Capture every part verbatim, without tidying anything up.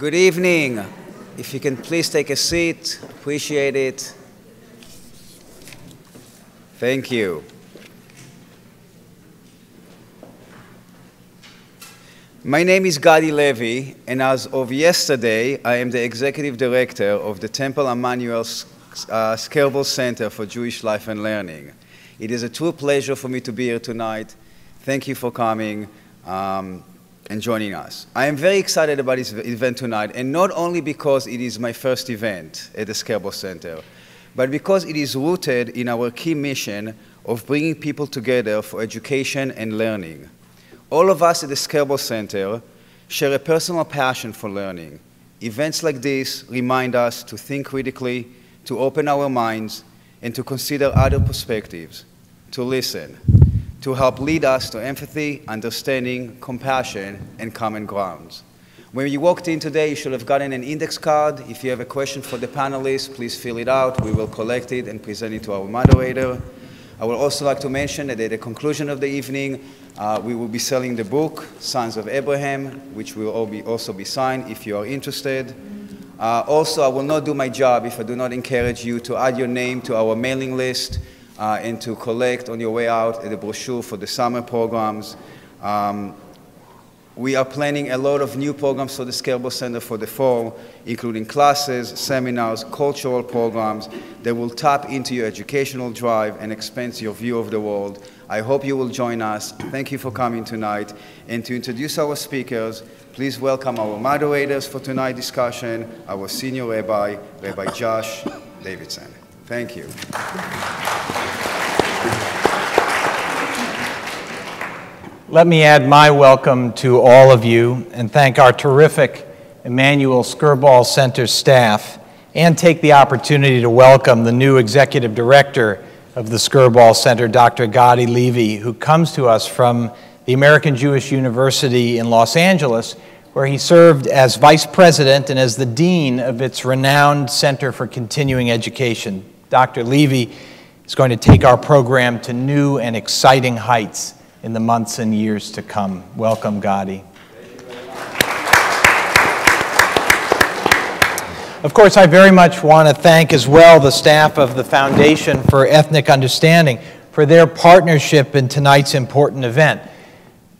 Good evening. If you can please take a seat, appreciate it. Thank you. My name is Gadi Levy, and as of yesterday, I am the Executive Director of the Temple Emmanuel uh, Skirball Center for Jewish Life and Learning. It is a true pleasure for me to be here tonight. Thank you for coming um, and joining us. I am very excited about this event tonight, and not only because it is my first event at the Skirball Center, but because it is rooted in our key mission of bringing people together for education and learning. All of us at the Skirball Center share a personal passion for learning. Events like this remind us to think critically, to open our minds, and to consider other perspectives, to listen, to help lead us to empathy, understanding, compassion, and common grounds. When you walked in today, you should have gotten an index card. If you have a question for the panelists, please fill it out. We will collect it and present it to our moderator. I would also like to mention that at the conclusion of the evening, uh, we will be selling the book, Sons of Abraham, which will all be, also be signed if you are interested. Uh, also, I will not do my job if I do not encourage you to add your name to our mailing list uh, and to collect on your way out at the brochure for the summer programs. Um, we are planning a lot of new programs for the Skirball Center for the fall, including classes, seminars, cultural programs that will tap into your educational drive and expand your view of the world. I hope you will join us. Thank you for coming tonight. And to introduce our speakers, please welcome our moderators for tonight's discussion, our senior rabbi, Rabbi Josh Davidson. Thank you. Let me add my welcome to all of you and thank our terrific Emmanuel Skirball Center staff, and take the opportunity to welcome the new Executive Director of the Skirball Center, Doctor Gadi Levy, who comes to us from the American Jewish University in Los Angeles, where he served as Vice President and as the Dean of its renowned Center for Continuing Education. Doctor Levy is going to take our program to new and exciting heights in the months and years to come. Welcome, Gadi. Of course, I very much want to thank as well the staff of the Foundation for Ethnic Understanding for their partnership in tonight's important event.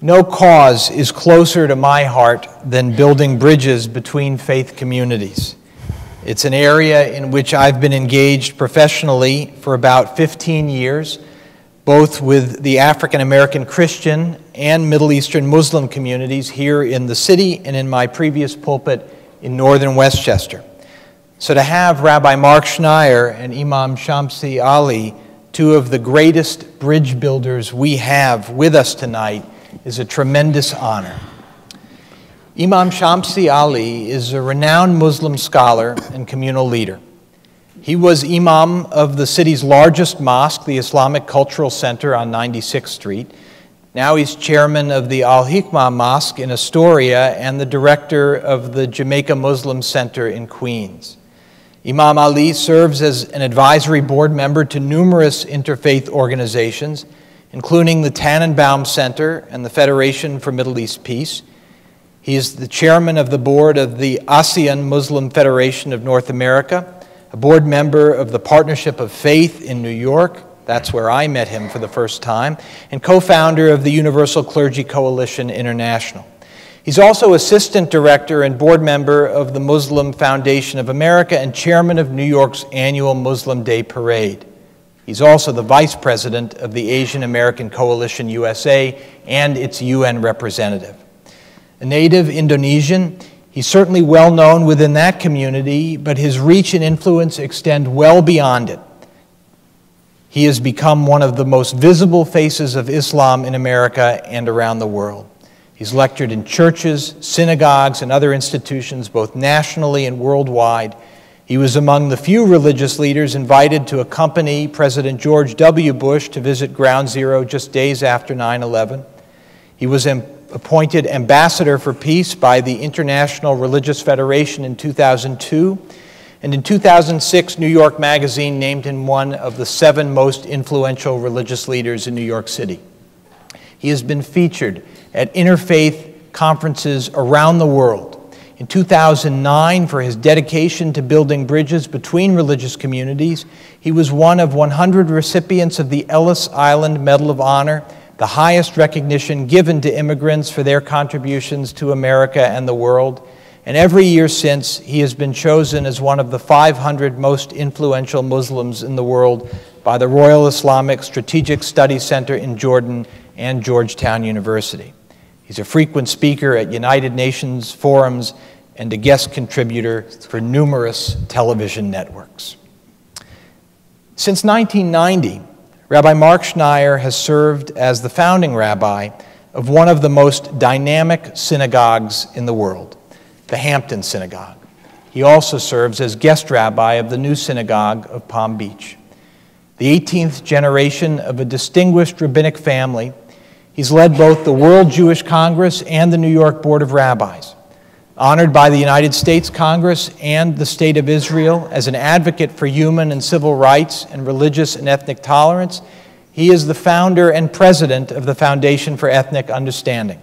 No cause is closer to my heart than building bridges between faith communities. It's an area in which I've been engaged professionally for about fifteen years, both with the African American Christian and Middle Eastern Muslim communities here in the city and in my previous pulpit in northern Westchester. So to have Rabbi Mark Schneier and Imam Shamsi Ali, two of the greatest bridge builders we have, with us tonight is a tremendous honor. Imam Shamsi Ali is a renowned Muslim scholar and communal leader. He was imam of the city's largest mosque, the Islamic Cultural Center on ninety-sixth Street. Now he's chairman of the Al-Hikmah Mosque in Astoria and the director of the Jamaica Muslim Center in Queens. Imam Ali serves as an advisory board member to numerous interfaith organizations, including the Tannenbaum Center and the Federation for Middle East Peace. He is the chairman of the board of the ASEAN Muslim Federation of North America, a board member of the Partnership of Faith in New York, that's where I met him for the first time, and co-founder of the Universal Clergy Coalition International. He's also assistant director and board member of the Muslim Foundation of America and chairman of New York's annual Muslim Day Parade. He's also the vice president of the Asian American Coalition U S A and its U N representative. A native Indonesian, he's certainly well known within that community, but his reach and influence extend well beyond it. He has become one of the most visible faces of Islam in America and around the world. He's lectured in churches, synagogues, and other institutions, both nationally and worldwide. He was among the few religious leaders invited to accompany President George W. Bush to visit Ground Zero just days after nine eleven. He was appointed Ambassador for Peace by the International Religious Federation in two thousand two, and in two thousand six, New York Magazine named him one of the seven most influential religious leaders in New York City. He has been featured at interfaith conferences around the world, in two thousand nine for his dedication to building bridges between religious communities. He was one of one hundred recipients of the Ellis Island Medal of Honor, the highest recognition given to immigrants for their contributions to America and the world. And every year since, he has been chosen as one of the five hundred most influential Muslims in the world by the Royal Islamic Strategic Studies Center in Jordan and Georgetown University. He's a frequent speaker at United Nations forums and a guest contributor for numerous television networks. Since nineteen ninety, Rabbi Mark Schneier has served as the founding rabbi of one of the most dynamic synagogues in the world, the Hampton Synagogue. He also serves as guest rabbi of the New Synagogue of Palm Beach. The eighteenth generation of a distinguished rabbinic family, he's led both the World Jewish Congress and the New York Board of Rabbis. Honored by the United States Congress and the State of Israel as an advocate for human and civil rights and religious and ethnic tolerance, he is the founder and president of the Foundation for Ethnic Understanding.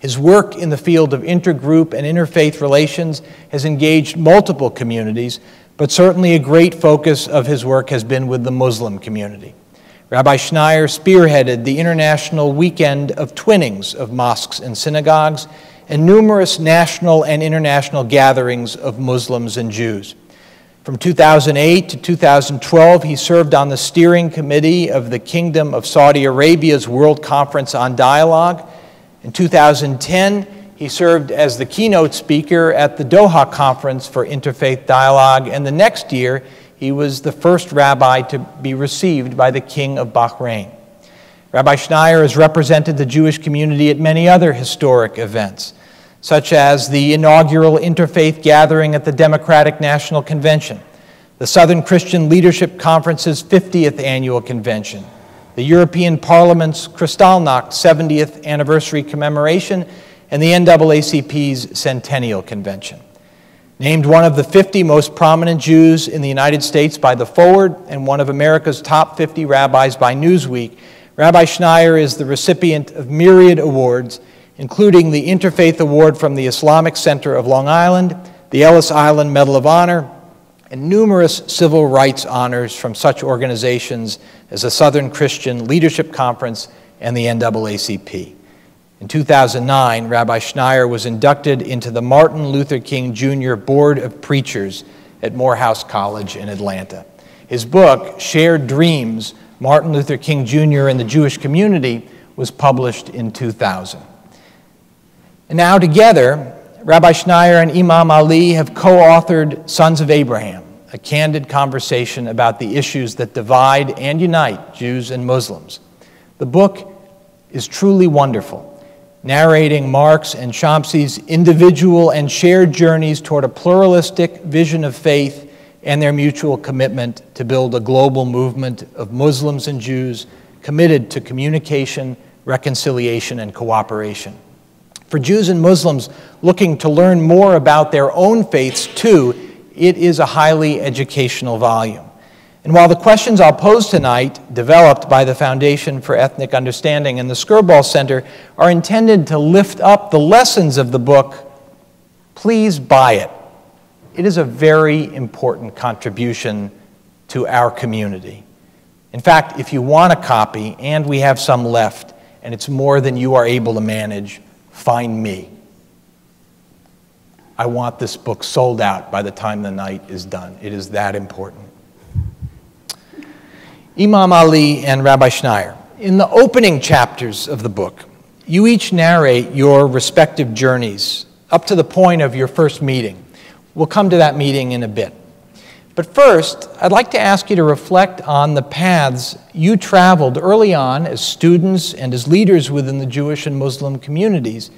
His work in the field of intergroup and interfaith relations has engaged multiple communities, but certainly a great focus of his work has been with the Muslim community. Rabbi Schneier spearheaded the International Weekend of Twinnings of Mosques and Synagogues and numerous national and international gatherings of Muslims and Jews. From two thousand eight to two thousand twelve, he served on the steering committee of the Kingdom of Saudi Arabia's World Conference on Dialogue. In two thousand ten, he served as the keynote speaker at the Doha Conference for Interfaith Dialogue, and the next year, he was the first rabbi to be received by the King of Bahrain. Rabbi Schneier has represented the Jewish community at many other historic events, such as the inaugural interfaith gathering at the Democratic National Convention, the Southern Christian Leadership Conference's fiftieth Annual Convention, the European Parliament's Kristallnacht seventieth Anniversary Commemoration, and the N double A C P's Centennial Convention. Named one of the fifty most prominent Jews in the United States by The Forward and one of America's top fifty rabbis by Newsweek, Rabbi Schneier is the recipient of myriad awards, including the Interfaith Award from the Islamic Center of Long Island, the Ellis Island Medal of Honor, and numerous civil rights honors from such organizations as the Southern Christian Leadership Conference and the N double A C P. In two thousand nine, Rabbi Schneier was inducted into the Martin Luther King Junior Board of Preachers at Morehouse College in Atlanta. His book, Shared Dreams, Martin Luther King Junior and the Jewish Community, was published in two thousand. And now together, Rabbi Schneier and Imam Ali have co-authored Sons of Abraham, a candid conversation about the issues that divide and unite Jews and Muslims. The book is truly wonderful, narrating Mark's and Shamsi's individual and shared journeys toward a pluralistic vision of faith and their mutual commitment to build a global movement of Muslims and Jews committed to communication, reconciliation, and cooperation. For Jews and Muslims looking to learn more about their own faiths too, it is a highly educational volume. And while the questions I'll pose tonight, developed by the Foundation for Ethnic Understanding and the Skirball Center, are intended to lift up the lessons of the book, please buy it. It is a very important contribution to our community. In fact, if you want a copy, and we have some left, and it's more than you are able to manage, find me. I want this book sold out by the time the night is done. It is that important. Imam Ali and Rabbi Schneier, in the opening chapters of the book, you each narrate your respective journeys up to the point of your first meeting. We'll come to that meeting in a bit. But first, I'd like to ask you to reflect on the paths you traveled early on as students and as leaders within the Jewish and Muslim communities,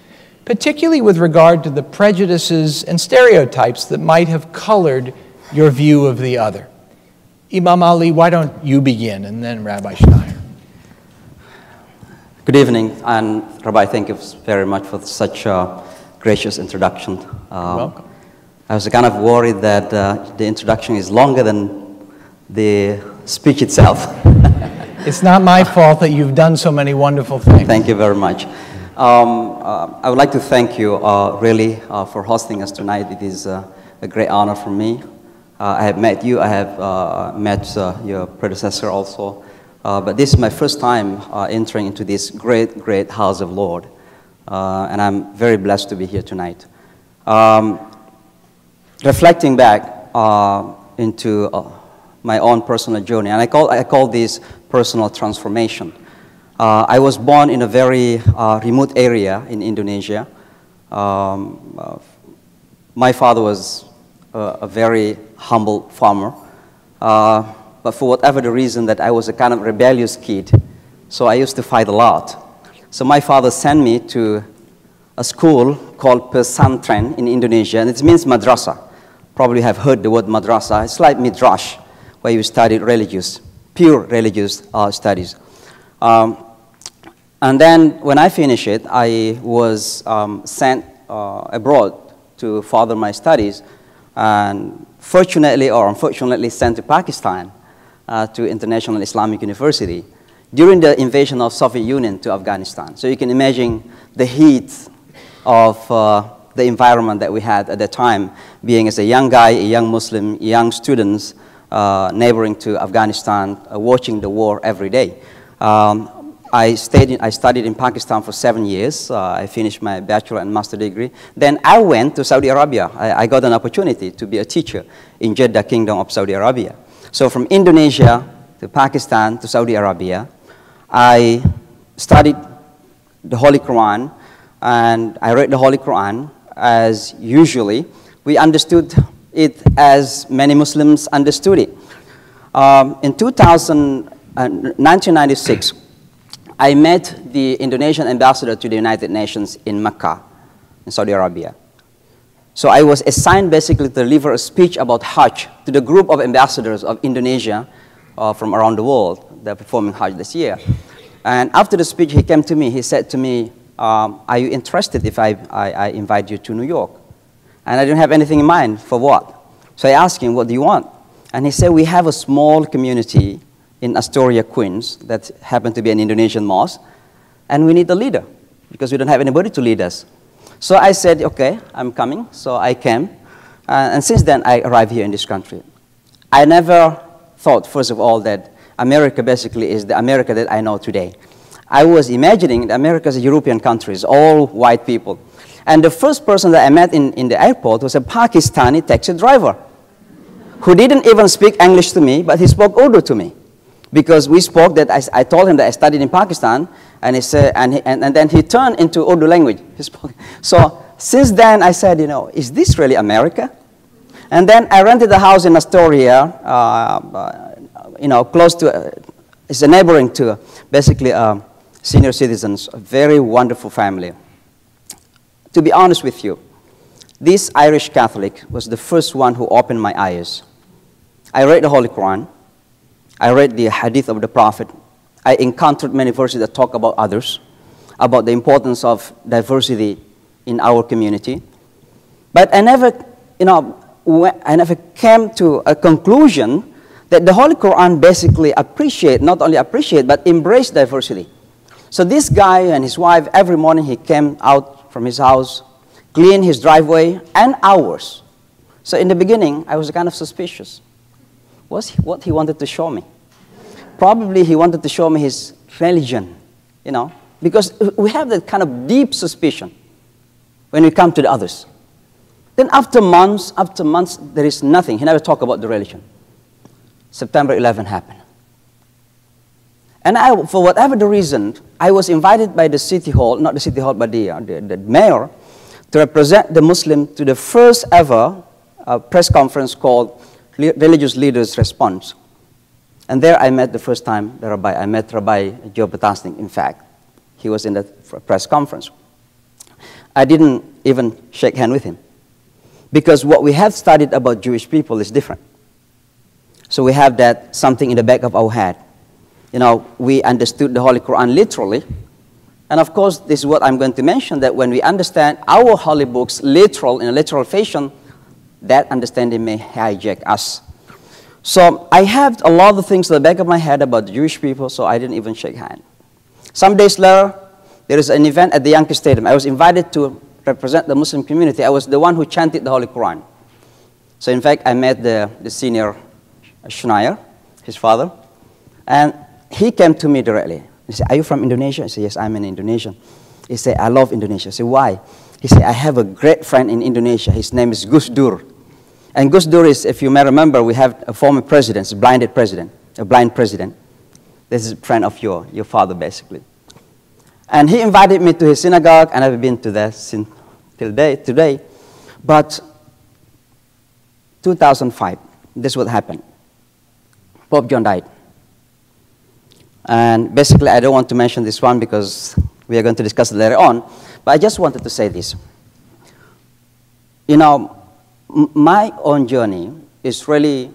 particularly with regard to the prejudices and stereotypes that might have colored your view of the other. Imam Ali, why don't you begin, and then Rabbi Schneier. Good evening, and Rabbi, thank you very much for such a gracious introduction. Uh, Welcome. I was kind of worried that uh, the introduction is longer than the speech itself. It's not my fault that you've done so many wonderful things. Thank you very much. Um, uh, I would like to thank you uh, really uh, for hosting us tonight. It is uh, a great honor for me. Uh, I have met you. I have uh, met uh, your predecessor also. Uh, but this is my first time uh, entering into this great, great house of Lord. Uh, and I'm very blessed to be here tonight. Um, reflecting back uh, into uh, my own personal journey, and I call, I call this personal transformation. Uh, I was born in a very uh, remote area in Indonesia. Um, uh, my father was a, a very humble farmer, uh, but for whatever the reason that I was a kind of rebellious kid, so I used to fight a lot. So my father sent me to a school called Pesantren in Indonesia, and it means madrasa. Probably have heard the word madrasa. It's like midrash, where you study religious, pure religious uh, studies. Um, and then when I finished it, I was um, sent uh, abroad to further my studies, and fortunately or unfortunately sent to Pakistan, uh, to International Islamic University, during the invasion of Soviet Union to Afghanistan. So you can imagine the heat of uh, the environment that we had at that time, being as a young guy, a young Muslim, young students, uh, neighboring to Afghanistan, uh, watching the war every day. Um, I, stayed in, I studied in Pakistan for seven years. Uh, I finished my bachelor and master degree. Then I went to Saudi Arabia. I, I got an opportunity to be a teacher in Jeddah Kingdom of Saudi Arabia. So from Indonesia to Pakistan to Saudi Arabia, I studied the Holy Quran, and I read the Holy Quran as usually. We understood it as many Muslims understood it. Um, in two thousand, nineteen ninety-six, I met the Indonesian ambassador to the United Nations in Mecca, in Saudi Arabia. So I was assigned basically to deliver a speech about Hajj to the group of ambassadors of Indonesia uh, from around the world that are performing Hajj this year. And after the speech, he came to me, he said to me, um, are you interested if I, I, I invite you to New York? And I didn't have anything in mind for what. So I asked him, what do you want? And he said, we have a small community in Astoria, Queens, that happened to be an Indonesian mosque, and we need a leader because we don't have anybody to lead us. So I said, okay, I'm coming. So I came, uh, and since then I arrived here in this country. I never thought, first of all, that America basically is the America that I know today. I was imagining America as a European country, all white people. And the first person that I met in, in the airport was a Pakistani taxi driver who didn't even speak English to me, but he spoke Urdu to me. Because we spoke that, I, I told him that I studied in Pakistan, and he said, and, he, and, and then he turned into Urdu language. He spoke. So since then, I said, you know, is this really America? And then I rented a house in Astoria, uh, you know, close to, uh, it's a neighboring to basically uh, senior citizens, a very wonderful family. To be honest with you, this Irish Catholic was the first one who opened my eyes. I read the Holy Quran. I read the hadith of the Prophet. I encountered many verses that talk about others, about the importance of diversity in our community. But I never, you know, I never came to a conclusion that the Holy Quran basically appreciate, not only appreciate, but embrace diversity. So this guy and his wife, every morning he came out from his house, cleaned his driveway and ours. So in the beginning, I was kind of suspicious. Was what he wanted to show me. Probably he wanted to show me his religion, you know, because we have that kind of deep suspicion when we come to the others. Then after months, after months, there is nothing. He never talked about the religion. September eleventh happened. And I, for whatever the reason, I was invited by the city hall, not the city hall, but the, uh, the, the mayor, to represent the Muslim to the first ever uh, press conference called Religious Leaders' Response. And there I met the first time the rabbi. I met Rabbi Joe Batasnik, in fact. He was in the press conference. I didn't even shake hands with him because what we have studied about Jewish people is different. So we have that something in the back of our head. You know, we understood the Holy Quran literally. And of course, this is what I'm going to mention, that when we understand our holy books literal, in a literal fashion, that understanding may hijack us. So I had a lot of things in the back of my head about the Jewish people, so I didn't even shake hands. Some days later, There is an event at the Yankee Stadium. I was invited to represent the Muslim community. I was the one who chanted the Holy Quran. So in fact, I met the, the senior Schneier, his father, and he came to me directly. He said, are you from Indonesia? I said, yes, I'm an Indonesian. He said, I love Indonesia. I said, why? He said, I have a great friend in Indonesia. His name is Gus Dur. And Gus Dur is, if you may remember, we have a former president, a blinded president, a blind president. This is a friend of your, your father, basically. And he invited me to his synagogue, and I've been to that since till day, today. But two thousand five, this is what happened. Pope John died. And basically, I don't want to mention this one because we are going to discuss it later on. But I just wanted to say this. You know, my own journey is really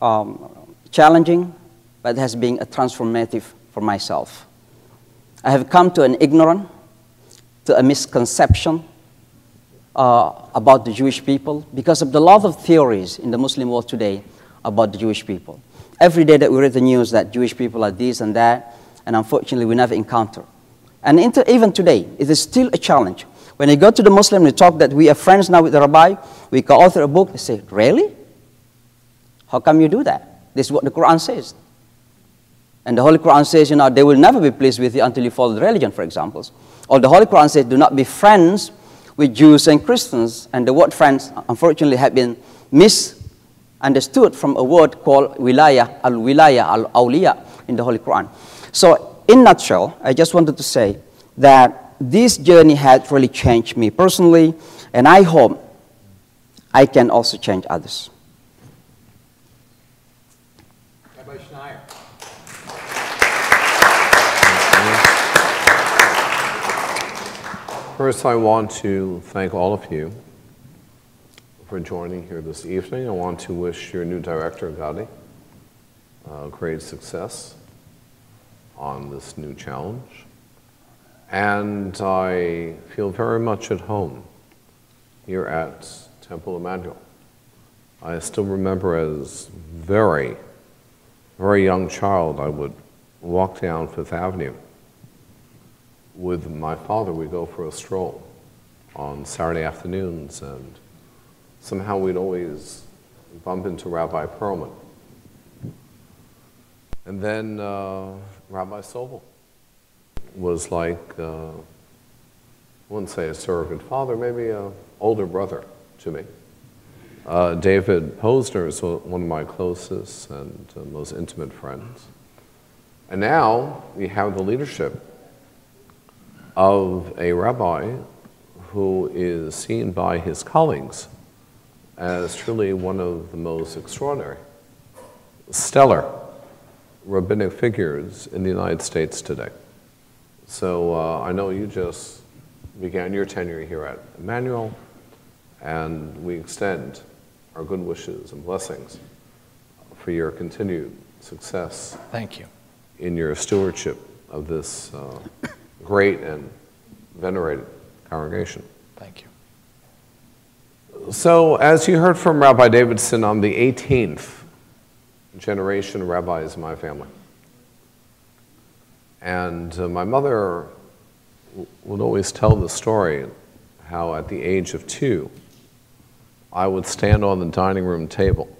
um, challenging, but it has been a transformative for myself. I have come to an ignorance, to a misconception uh, about the Jewish people because of the lot of theories in the Muslim world today about the Jewish people. Every day that we read the news that Jewish people are this and that, and unfortunately we never encounter. And into, even today, it is still a challenge. When you go to the Muslim, we talk that we are friends now with the rabbi, we co-author a book, they say, really? How come you do that? This is what the Quran says. And the Holy Quran says, you know, they will never be pleased with you until you follow the religion, for example. Or the Holy Quran says, do not be friends with Jews and Christians. And the word friends, unfortunately, have been misunderstood from a word called wilaya, al-wilaya, al-awliya in the Holy Quran. So, in a nutshell, I just wanted to say that this journey has really changed me personally, and I hope I can also change others. Rabbi Schneier. First, I want to thank all of you for joining here this evening. I want to wish your new director, Gadi, uh, great success on this new challenge, and I feel very much at home here at Temple Emmanuel. I still remember as very, very young child, I would walk down Fifth Avenue with my father. We'd go for a stroll on Saturday afternoons, and somehow we'd always bump into Rabbi Perlman. And then uh, Rabbi Sobel was like, uh, I wouldn't say a surrogate father, maybe an older brother to me. Uh, David Posner is one of my closest and uh, most intimate friends. And now we have the leadership of a rabbi who is seen by his colleagues as truly one of the most extraordinary, stellar rabbinic figures in the United States today. So uh, I know you just began your tenure here at Emmanuel, and we extend our good wishes and blessings for your continued success. Thank you. In your stewardship of this uh, great and venerated congregation. Thank you. So as you heard from Rabbi Davidson, on the eighteenth, generation rabbis in my family. And uh, my mother would always tell the story how at the age of two, I would stand on the dining room table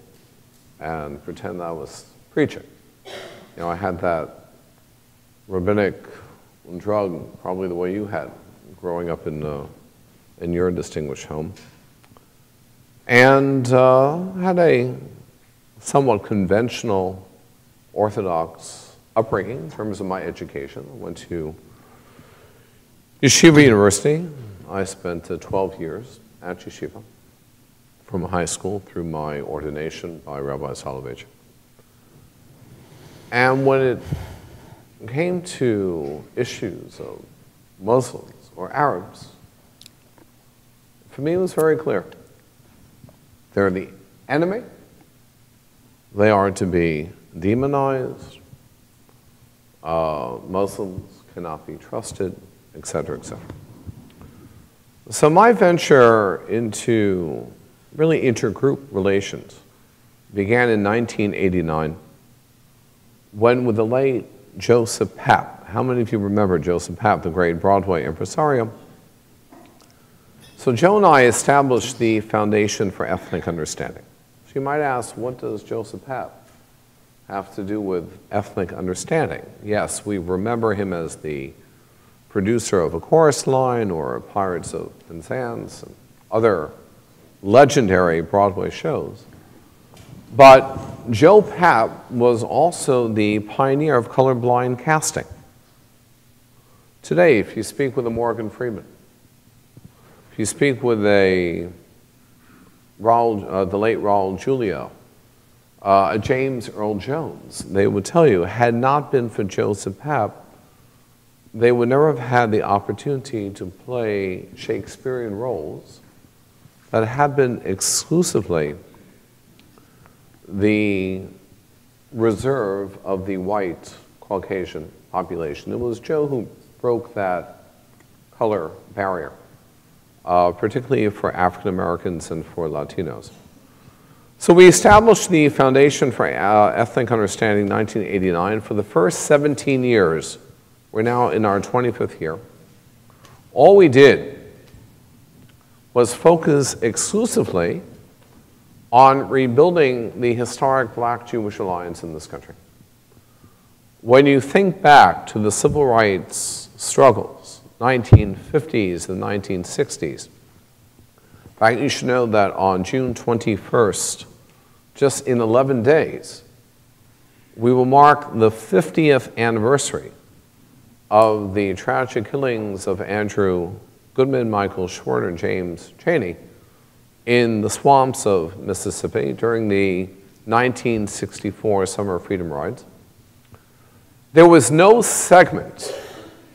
and pretend I was preaching. You know, I had that rabbinic drug, probably the way you had, growing up in, uh, in your distinguished home. And uh, had a somewhat conventional Orthodox upbringing in terms of my education. I went to Yeshiva University. I spent uh, twelve years at Yeshiva from high school through my ordination by Rabbi Soloveitchik. And when it came to issues of Muslims or Arabs, for me it was very clear. They're the enemy. They are to be demonized, uh, Muslims cannot be trusted, et cetera, et cetera. So my venture into really intergroup relations began in nineteen eighty-nine, when with the late Joseph Papp. How many of you remember Joseph Papp, the great Broadway impresario? So Joe and I established the foundation for ethnic understanding. So you might ask, what does Joseph Papp have to do with ethnic understanding? Yes, we remember him as the producer of A Chorus Line or Pirates of Penzance and other legendary Broadway shows. But Joe Papp was also the pioneer of colorblind casting. Today, if you speak with a Morgan Freeman, if you speak with a Raul, uh, the late Raul Julia, uh, a James Earl Jones, they would tell you, had not been for Joseph Papp, they would never have had the opportunity to play Shakespearean roles that had been exclusively the reserve of the white Caucasian population. It was Joe who broke that color barrier. Uh, particularly for African Americans and for Latinos. So we established the foundation for uh, ethnic understanding in nineteen eighty-nine. For the first seventeen years, we're now in our twenty-fifth year, all we did was focus exclusively on rebuilding the historic Black-Jewish alliance in this country. When you think back to the civil rights struggles, nineteen fifties and nineteen sixties. In fact, you should know that on June twenty-first, just in eleven days, we will mark the fiftieth anniversary of the tragic killings of Andrew Goodman, Michael Short, and James Chaney in the swamps of Mississippi during the nineteen sixty-four Summer Freedom Rides. There was no segment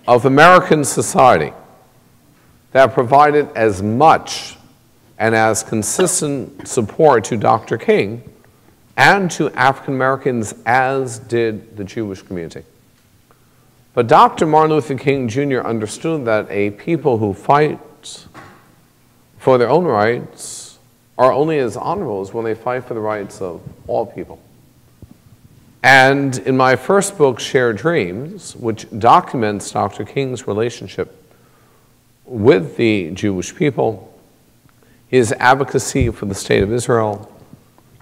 of American society that provided as much and as consistent support to Doctor King and to African Americans as did the Jewish community. But Doctor Martin Luther King Junior understood that a people who fight for their own rights are only as honorable as when they fight for the rights of all people. And in my first book, Shared Dreams, which documents Doctor King's relationship with the Jewish people, his advocacy for the State of Israel,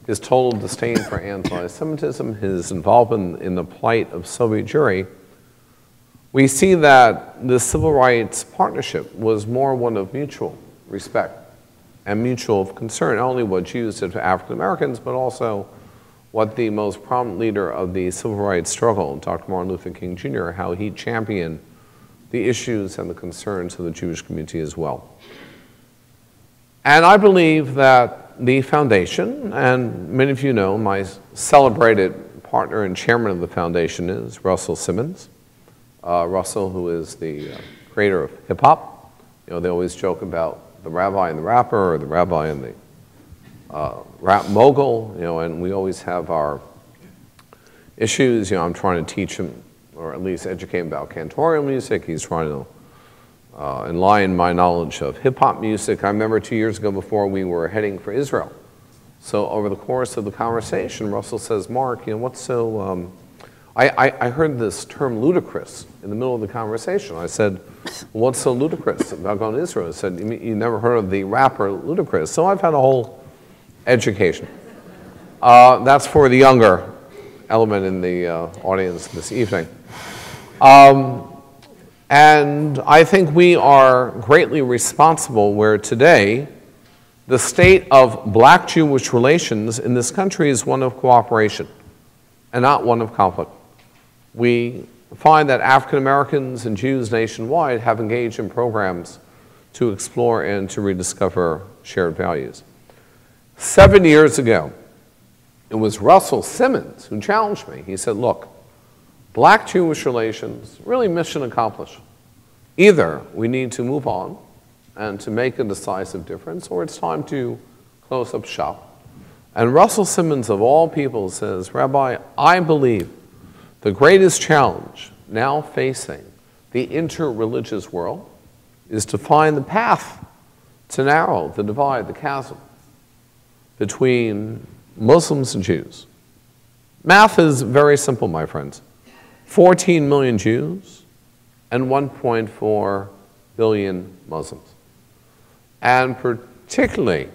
his total disdain for anti-Semitism, his involvement in the plight of Soviet Jewry, we see that the civil rights partnership was more one of mutual respect and mutual concern, not only what Jews did for African Americans, but also what the most prominent leader of the civil rights struggle, Doctor Martin Luther King Junior, how he championed the issues and the concerns of the Jewish community as well. And I believe that the foundation, and many of you know my celebrated partner and chairman of the foundation is Russell Simmons. Uh, Russell, who is the uh, creator of hip hop. You know, they always joke about the rabbi and the rapper, or the rabbi and the Uh, rap mogul, you know, and we always have our issues. You know, I'm trying to teach him, or at least educate him about cantorial music. He's trying to uh, enlighten my knowledge of hip-hop music. I remember two years ago before we were heading for Israel. So over the course of the conversation, Russell says, Mark, you know, what's so... Um, I, I, I heard this term ludicrous in the middle of the conversation. I said, well, what's so ludicrous about going to Israel? He said, you, you never heard of the rapper Ludacris. So I've had a whole... education. Uh, that's for the younger element in the uh, audience this evening. Um, and I think we are greatly responsible where today the state of Black-Jewish relations in this country is one of cooperation and not one of conflict. We find that African Americans and Jews nationwide have engaged in programs to explore and to rediscover shared values. Seven years ago, it was Russell Simmons who challenged me. He said, look, Black-Jewish relations, really mission accomplished. Either we need to move on and to make a decisive difference, or it's time to close up shop. And Russell Simmons, of all people, says, Rabbi, I believe the greatest challenge now facing the interreligious world is to find the path to narrow the divide, the chasm, between Muslims and Jews. Math is very simple, my friends. fourteen million Jews and one point four billion Muslims. And particularly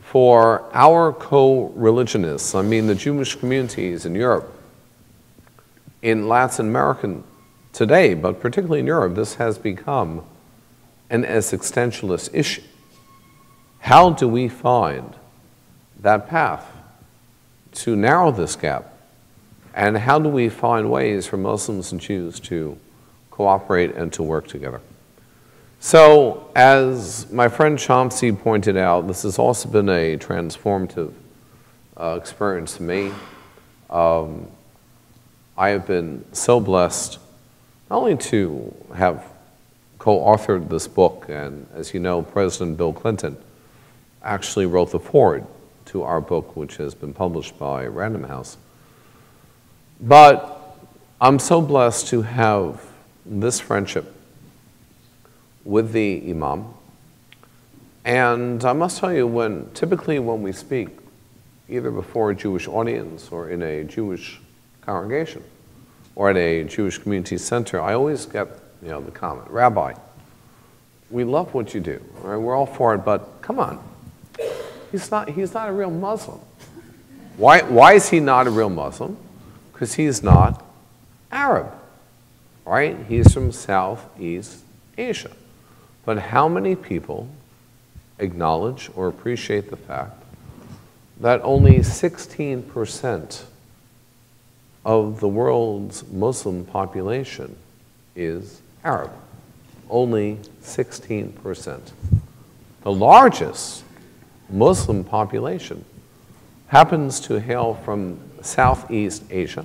for our co-religionists, I mean the Jewish communities in Europe, in Latin America today, but particularly in Europe, this has become an existentialist issue. How do we find that path to narrow this gap? And how do we find ways for Muslims and Jews to cooperate and to work together? So, as my friend Chomsky pointed out, this has also been a transformative uh, experience to me. Um, I have been so blessed not only to have co-authored this book, and as you know, President Bill Clinton actually wrote the foreword to our book, which has been published by Random House. But I'm so blessed to have this friendship with the Imam. And I must tell you, when typically when we speak, either before a Jewish audience or in a Jewish congregation or at a Jewish community center, I always get, you know, the comment, "Rabbi, we love what you do, right? We're all for it, but come on. He's not, he's not a real Muslim." Why, why is he not a real Muslim? Because he's not Arab, right? He's from Southeast Asia. But how many people acknowledge or appreciate the fact that only sixteen percent of the world's Muslim population is Arab? Only sixteen percent. The largest Muslim population happens to hail from Southeast Asia.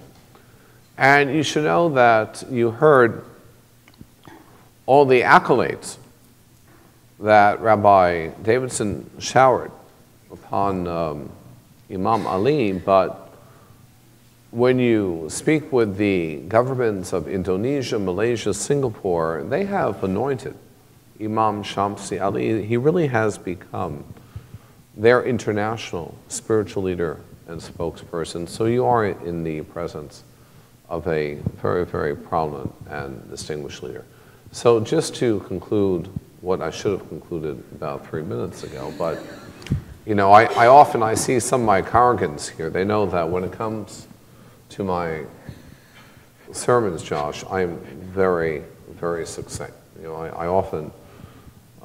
And you should know that you heard all the accolades that Rabbi Davidson showered upon um, Imam Ali, but when you speak with the governments of Indonesia, Malaysia, Singapore, they have anointed Imam Shamsi Ali. He really has become their international spiritual leader and spokesperson. So you are in the presence of a very, very prominent and distinguished leader. So just to conclude what I should have concluded about three minutes ago, but you know, I, I often, I see some of my congregants here, they know that when it comes to my sermons, Josh, I'm very, very succinct. You know, I, I often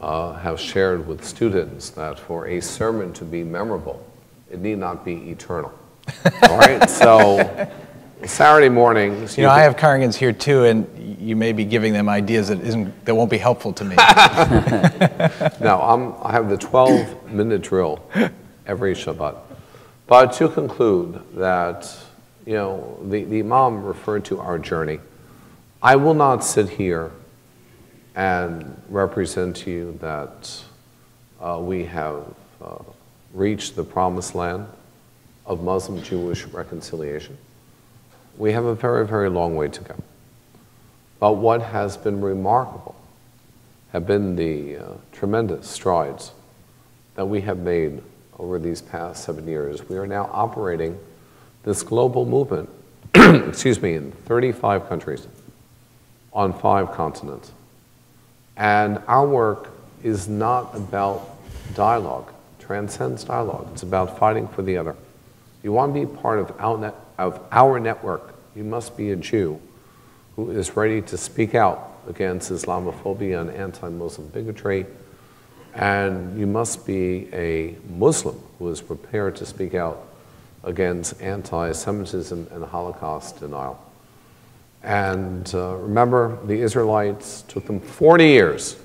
uh, have shared with students that for a sermon to be memorable, it need not be eternal. All right, so Saturday mornings. You, you know, I have congregants here too, and you may be giving them ideas that isn't, that won't be helpful to me. No, I'm, I have the twelve minute drill every Shabbat. But to conclude that, you know, the, the Imam referred to our journey. I will not sit here and represent to you that uh, we have uh, reached the promised land of Muslim-Jewish reconciliation. We have a very, very long way to go. But what has been remarkable have been the uh, tremendous strides that we have made over these past seven years. We are now operating this global movement, excuse me, in thirty-five countries on five continents. And our work is not about dialogue, transcends dialogue. It's about fighting for the other. You want to be part of our, net, of our network, you must be a Jew who is ready to speak out against Islamophobia and anti-Muslim bigotry. And you must be a Muslim who is prepared to speak out against anti-Semitism and Holocaust denial. And uh, remember, the Israelites, took them forty years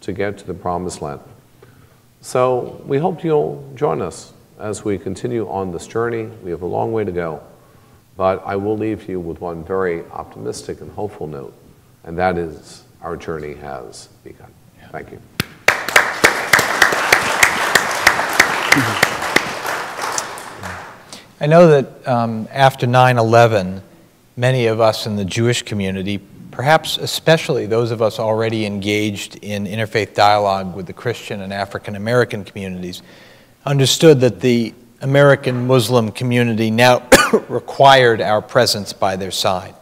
to get to the promised land. So we hope you'll join us as we continue on this journey. We have a long way to go, but I will leave you with one very optimistic and hopeful note, and that is our journey has begun. Yeah. Thank you. Mm-hmm. I know that um, after nine eleven, many of us in the Jewish community, perhaps especially those of us already engaged in interfaith dialogue with the Christian and African American communities, understood that the American Muslim community now required our presence by their side.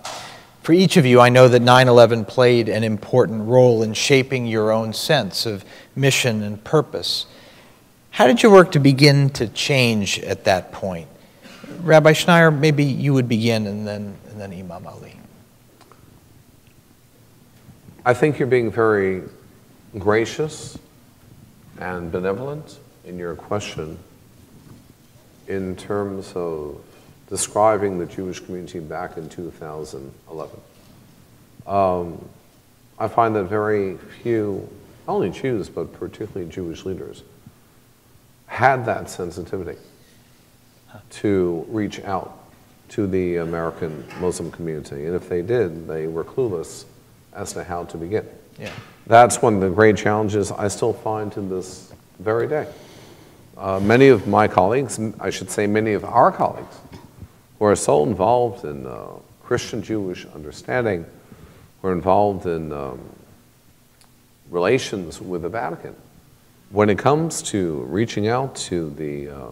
For each of you, I know that nine eleven played an important role in shaping your own sense of mission and purpose. How did your work to begin to change at that point? Rabbi Schneier, maybe you would begin, and then, and then Imam Ali. I think you're being very gracious and benevolent in your question in terms of describing the Jewish community back in two thousand eleven. Um, I find that very few, not only Jews, but particularly Jewish leaders, had that sensitivity to reach out to the American Muslim community. And if they did, they were clueless as to how to begin. Yeah. That's one of the great challenges I still find to this very day. Uh, many of my colleagues, I should say many of our colleagues, who are so involved in uh, Christian-Jewish understanding, who are involved in um, relations with the Vatican, when it comes to reaching out to the uh,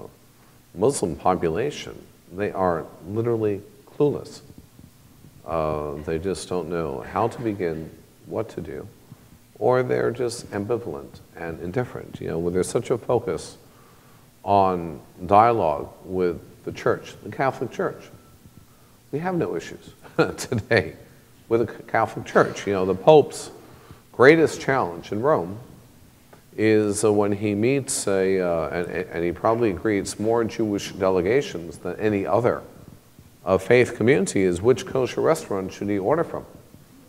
Muslim population, they are literally clueless. Uh, they just don't know how to begin, what to do, or they're just ambivalent and indifferent. You know, when there's such a focus on dialogue with the church, the Catholic Church, we have no issues today with the Catholic Church. You know, the Pope's greatest challenge in Rome is uh, when he meets a, uh, and, and he probably greets more Jewish delegations than any other uh, faith community, is which kosher restaurant should he order from,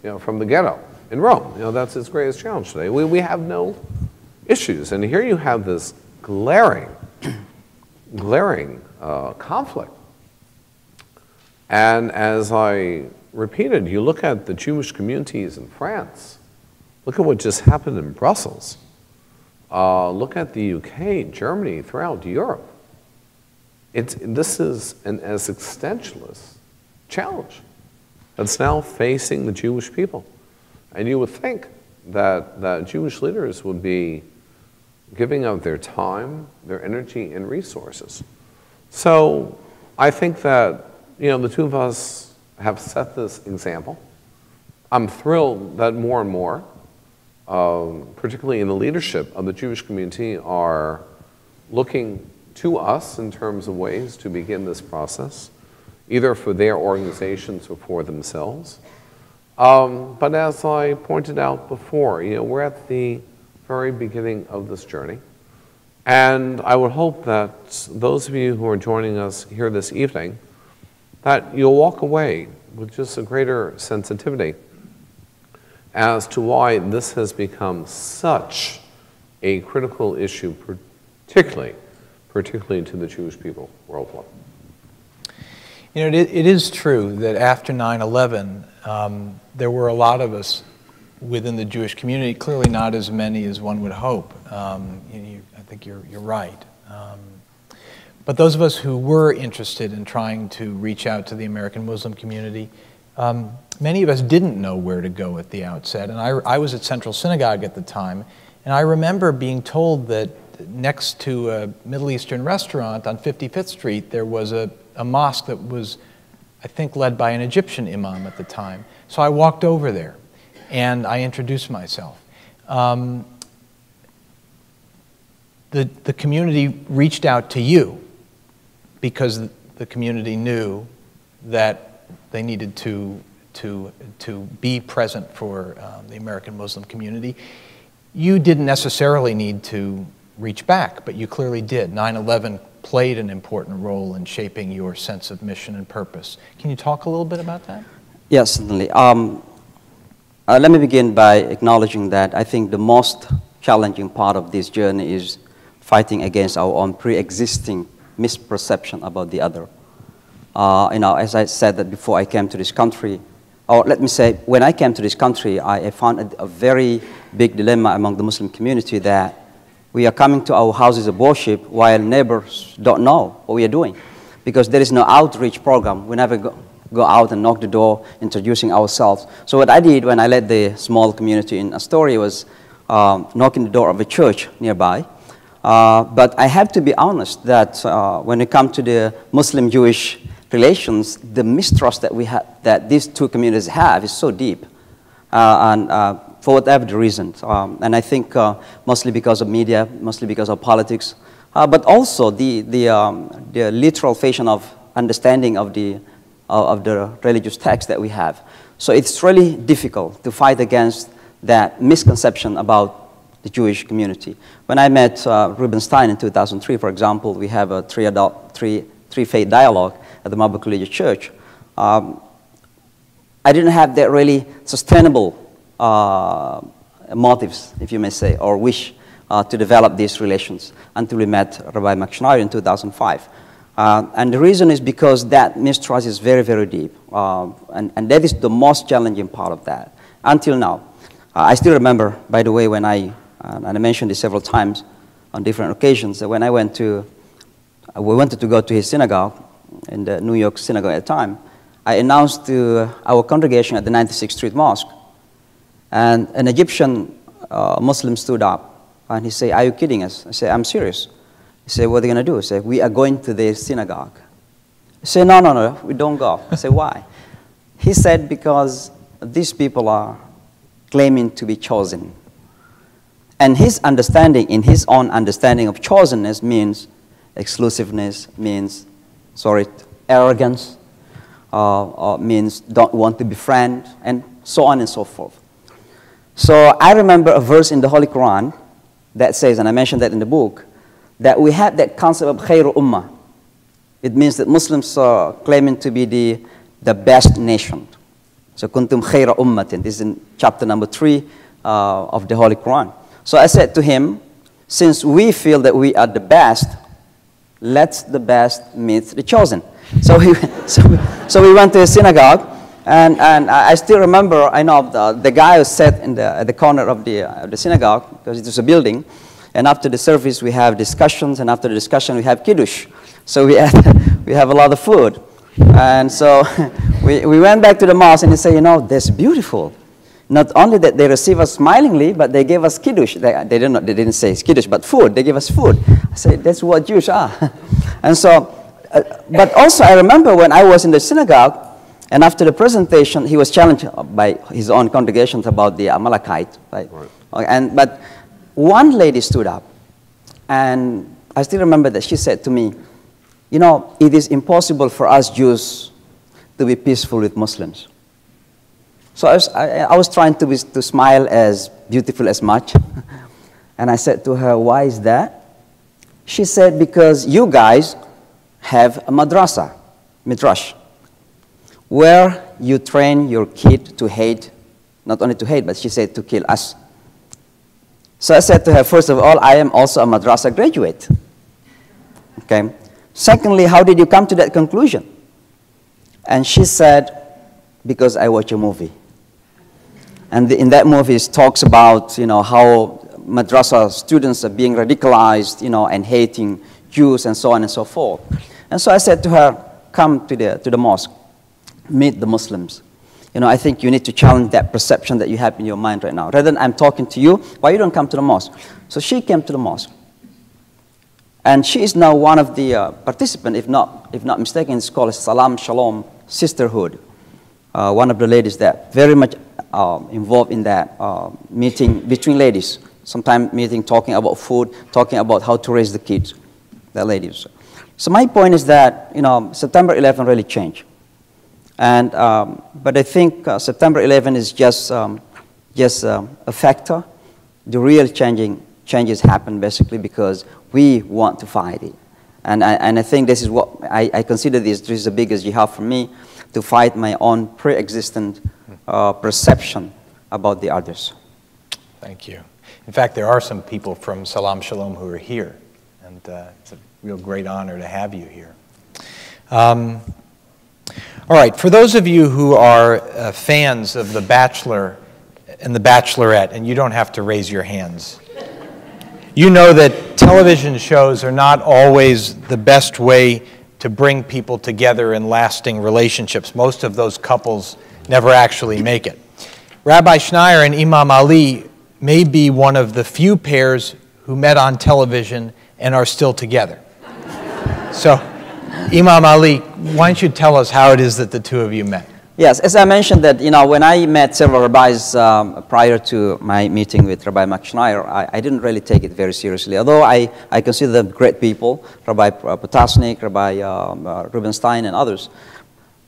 you know, from the ghetto in Rome. You know, that's his greatest challenge today. We, we have no issues. And here you have this glaring, glaring uh, conflict. And as I repeated, you look at the Jewish communities in France, look at what just happened in Brussels. Uh, look at the U K, Germany, throughout Europe. It's, this is an existentialist challenge that's now facing the Jewish people. And you would think that, that Jewish leaders would be giving up their time, their energy, and resources. So I think that, you know, the two of us have set this example. I'm thrilled that more and more, Um, particularly in the leadership of the Jewish community, are looking to us in terms of ways to begin this process, either for their organizations or for themselves. Um, but as I pointed out before, you know, we're at the very beginning of this journey. And I would hope that those of you who are joining us here this evening, that you'll walk away with just a greater sensitivity as to why this has become such a critical issue, particularly, particularly to the Jewish people worldwide. You know, it, it is true that after nine eleven, um, there were a lot of us within the Jewish community, clearly not as many as one would hope. Um, you, you, I think you're, you're right. Um, but those of us who were interested in trying to reach out to the American Muslim community, um, many of us didn't know where to go at the outset, and I, I was at Central Synagogue at the time, and I remember being told that next to a Middle Eastern restaurant on fifty-fifth Street, there was a, a mosque that was, I think, led by an Egyptian imam at the time. So I walked over there, and I introduced myself. Um, the, the community reached out to you because the community knew that they needed to To, to be present for um, the American Muslim community. You didn't necessarily need to reach back, but you clearly did. nine eleven played an important role in shaping your sense of mission and purpose. Can you talk a little bit about that? Yes, certainly. Um, uh, let me begin by acknowledging that I think the most challenging part of this journey is fighting against our own pre-existing misperception about the other. Uh, you know, as I said that before I came to this country, or let me say, when I came to this country, I, I found a, a very big dilemma among the Muslim community that we are coming to our houses of worship while neighbors don't know what we are doing, because there is no outreach program. We never go, go out and knock the door, introducing ourselves. So what I did when I led the small community in Astoria was um, knocking the door of a church nearby. Uh, but I have to be honest that uh, when it comes to the Muslim-Jewish relations, the mistrust that we ha that these two communities have is so deep, uh, and uh, for whatever reason. Um, and I think uh, mostly because of media, mostly because of politics, uh, but also the the um, the literal fashion of understanding of the uh, of the religious text that we have. So it's really difficult to fight against that misconception about the Jewish community. When I met uh, Rubenstein in two thousand three, for example, we have a three adult, three, three faith dialogue at the Marble Collegiate Church. Um, I didn't have that really sustainable uh, motives, if you may say, or wish uh, to develop these relations until we met Rabbi McSchneider in two thousand five. Uh, and the reason is because that mistrust is very, very deep. Uh, and, and that is the most challenging part of that, until now. Uh, I still remember, by the way, when I Um, and I mentioned this several times on different occasions, that when I went to, uh, we wanted to go to his synagogue, in the New York synagogue at the time, I announced to our congregation at the ninety-sixth Street Mosque, and an Egyptian uh, Muslim stood up, and he said, "Are you kidding us?" I said, "I'm serious." He said, "What are you going to do?" I said, "We are going to the synagogue." I said, "No, no, no, we don't go." I said, "Why?" He said, "Because these people are claiming to be chosen." And his understanding, in his own understanding of chosenness, means exclusiveness, means, sorry, arrogance, uh, uh, means don't want to befriend, and so on and so forth. So I remember a verse in the Holy Quran that says, and I mentioned that in the book, that we have that concept of khairu ummah. It means that Muslims are claiming to be the, the best nation. So kuntum khairu ummatin. This is in chapter number three uh, of the Holy Quran. So I said to him, since we feel that we are the best, let the best meet the chosen. So we, so we, so we went to a synagogue, and, and I still remember, I know the, the guy who sat in the, at the corner of the, uh, the synagogue, because it was a building, and after the service we have discussions, and after the discussion we have kiddush. So we, had, we have a lot of food. And so we, we went back to the mosque, and he said, "You know, that's beautiful. Not only that they receive us smilingly, but they gave us kiddush." They, they, didn't, they didn't say kiddush, but food. They gave us food. I said, that's what Jews are. And so, uh, but also I remember when I was in the synagogue, and after the presentation, he was challenged by his own congregation about the Amalekite. Right? Right. And, but one lady stood up, and I still remember that she said to me, "You know, it is impossible for us Jews to be peaceful with Muslims." So I was, I, I was trying to, be, to smile as beautiful as much. And I said to her, "Why is that?" She said, "Because you guys have a madrasa, midrash, where you train your kid to hate, not only to hate, but she said to kill us." So I said to her, first of all, I am also a madrasa graduate. Okay. Secondly, how did you come to that conclusion? And she said, "Because I watch a movie." And the, in that movie, it talks about, you know, how madrasa students are being radicalized, you know, and hating Jews and so on and so forth. And so I said to her, "Come to the, to the mosque, meet the Muslims. You know, I think you need to challenge that perception that you have in your mind right now. Rather than I'm talking to you, why you don't come to the mosque?" So she came to the mosque. And she is now one of the uh, participants, if not, if not mistaken, it's called Salam Shalom Sisterhood. Uh, one of the ladies that very much uh, involved in that uh, meeting between ladies, sometimes meeting, talking about food, talking about how to raise the kids, the ladies. So my point is that, you know, September eleventh really changed. And, um, but I think uh, September eleventh is just, um, just um, a factor. The real changing, changes happen basically because we want to fight it. And I, and I think this is what, I, I consider this, this is the biggest jihad for me, to fight my own pre-existent uh, perception about the others. Thank you. In fact, there are some people from Salam Shalom who are here, and uh, it's a real great honor to have you here. Um, all right, for those of you who are uh, fans of The Bachelor and The Bachelorette, and you don't have to raise your hands, you know that television shows are not always the best way to bring people together in lasting relationships. Most of those couples never actually make it. Rabbi Schneier and Imam Ali may be one of the few pairs who met on television and are still together. So Imam Ali, why don't you tell us how it is that the two of you met? Yes, as I mentioned that, you know, when I met several rabbis um, prior to my meeting with Rabbi Max Schneier, I, I didn't really take it very seriously. Although I, I consider them great people, Rabbi Potasnik, Rabbi um, uh, Rubenstein, and others.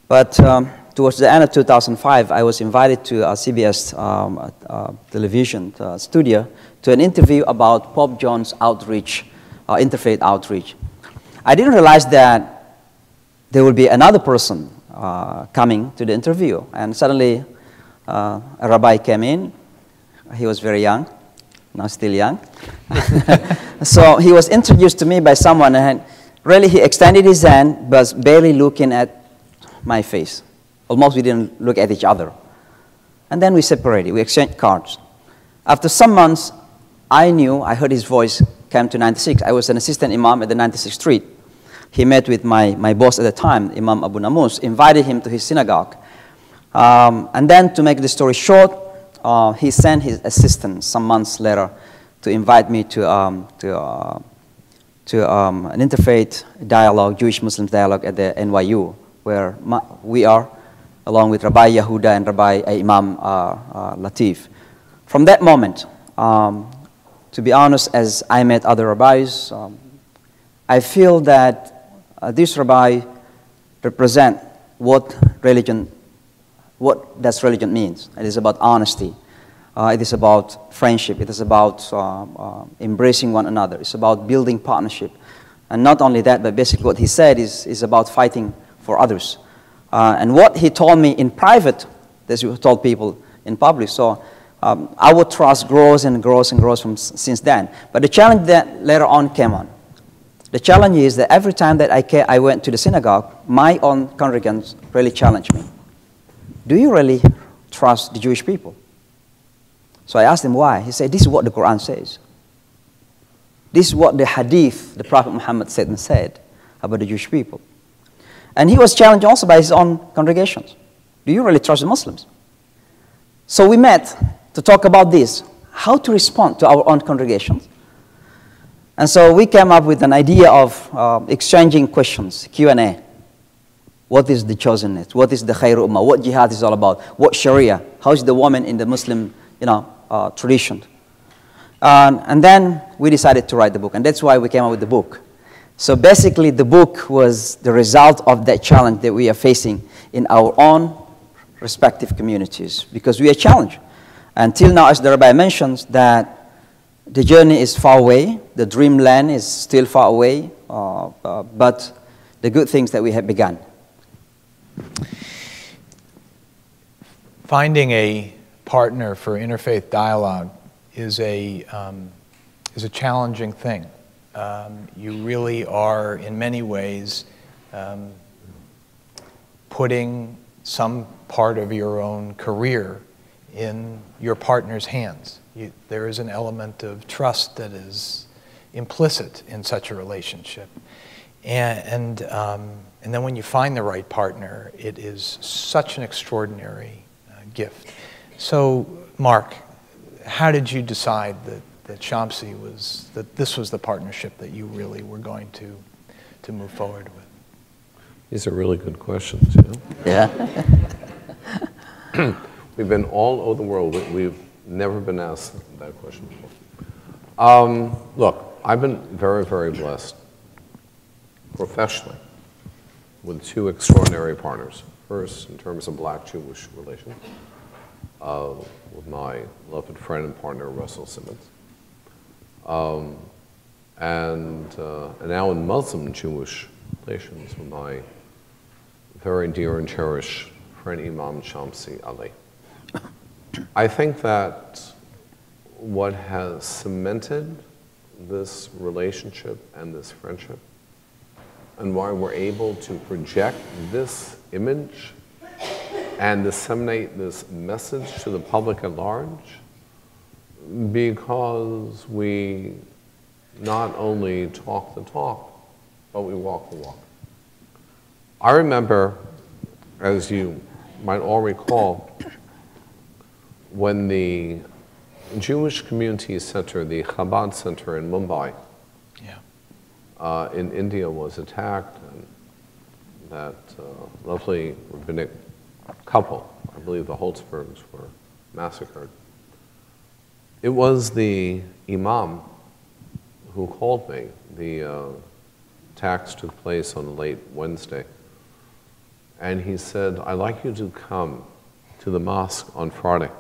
But um, towards the end of two thousand five, I was invited to a C B S um, uh, television uh, studio to an interview about Pope John's outreach, uh, interfaith outreach. I didn't realize that there would be another person Uh, coming to the interview, and suddenly uh, a rabbi came in. He was very young, now still young. So he was introduced to me by someone, and really he extended his hand, but barely looking at my face. Almost we didn't look at each other. And then we separated, we exchanged cards. After some months, I knew, I heard his voice came to ninety-six. I was an assistant imam at the ninety-sixth Street. He met with my, my boss at the time, Imam Abu Namus, invited him to his synagogue. Um, and then, to make the story short, uh, he sent his assistant some months later to invite me to, um, to, uh, to um, an interfaith dialogue, Jewish-Muslim dialogue at the N Y U, where ma we are, along with Rabbi Yehuda and Rabbi uh, Imam uh, uh, Latif. From that moment, um, to be honest, as I met other rabbis, um, I feel that Uh, this rabbi represent what religion, what does religion means. It is about honesty. Uh, it is about friendship. It is about uh, uh, embracing one another. It's about building partnership. And not only that, but basically what he said is, is about fighting for others. Uh, and what he told me in private, as he told people in public. So um, our trust grows and grows and grows from since then. But the challenge that later on came on. The challenge is that every time that I, came, I went to the synagogue, my own congregants really challenged me. Do you really trust the Jewish people? So I asked him why. He said, this is what the Quran says. This is what the hadith, the Prophet Muhammad said and said about the Jewish people. And he was challenged also by his own congregations. Do you really trust the Muslims? So we met to talk about this, how to respond to our own congregations. And so we came up with an idea of uh, exchanging questions, Q and A. What is the chosenness? What is the Khair Ummah? What jihad is all about? What Sharia? How is the woman in the Muslim you know, uh, tradition? Um, and then we decided to write the book, and that's why we came up with the book. So basically the book was the result of that challenge that we are facing in our own respective communities, because we are challenged. Until now, as the Rabbi mentions, that the journey is far away, the dreamland is still far away, uh, uh, but the good things that we have begun. Finding a partner for interfaith dialogue is a, um, is a challenging thing. Um, you really are, in many ways, um, putting some part of your own career in your partner's hands. You, there is an element of trust that is implicit in such a relationship. And, and, um, and then when you find the right partner, it is such an extraordinary uh, gift. So, Mark, how did you decide that, that Shamsi was, that this was the partnership that you really were going to, to move forward with? These are really good questions, you know? Yeah. We've been all over the world. We've never been asked that question before. Um, look, I've been very, very blessed professionally with two extraordinary partners. First, in terms of black Jewish relations, uh, with my beloved friend and partner, Russell Simmons. Um, and, uh, and now in Muslim Jewish relations with my very dear and cherished friend, Imam Shamsi Ali. I think that what has cemented this relationship and this friendship, and why we're able to project this image and disseminate this message to the public at large, because we not only talk the talk, but we walk the walk. I remember, as you might all recall, when the Jewish Community Center, the Chabad Center in Mumbai, yeah. uh, in India was attacked, and that uh, lovely rabbinic couple, I believe the Holzbergs, were massacred. It was the imam who called me. The uh, attacks took place on late Wednesday. And he said, "I'd like you to come to the mosque on Friday."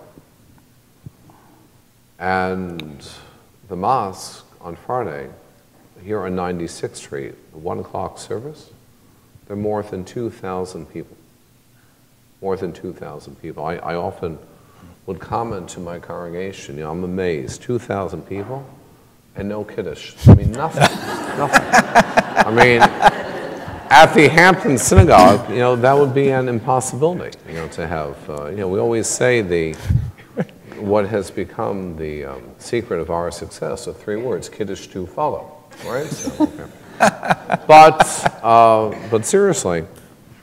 And the mosque on Friday, here on ninety-sixth street, the one o'clock service, there are more than two thousand people. More than two thousand people. I, I often would comment to my congregation, you know, I'm amazed, two thousand people and no kiddush. I mean, nothing, nothing. I mean, at the Hampton Synagogue, you know, that would be an impossibility, you know, to have, uh, you know, we always say the, what has become the um, secret of our success, of three words, kiddush to follow, right? So, okay. But, uh, but seriously.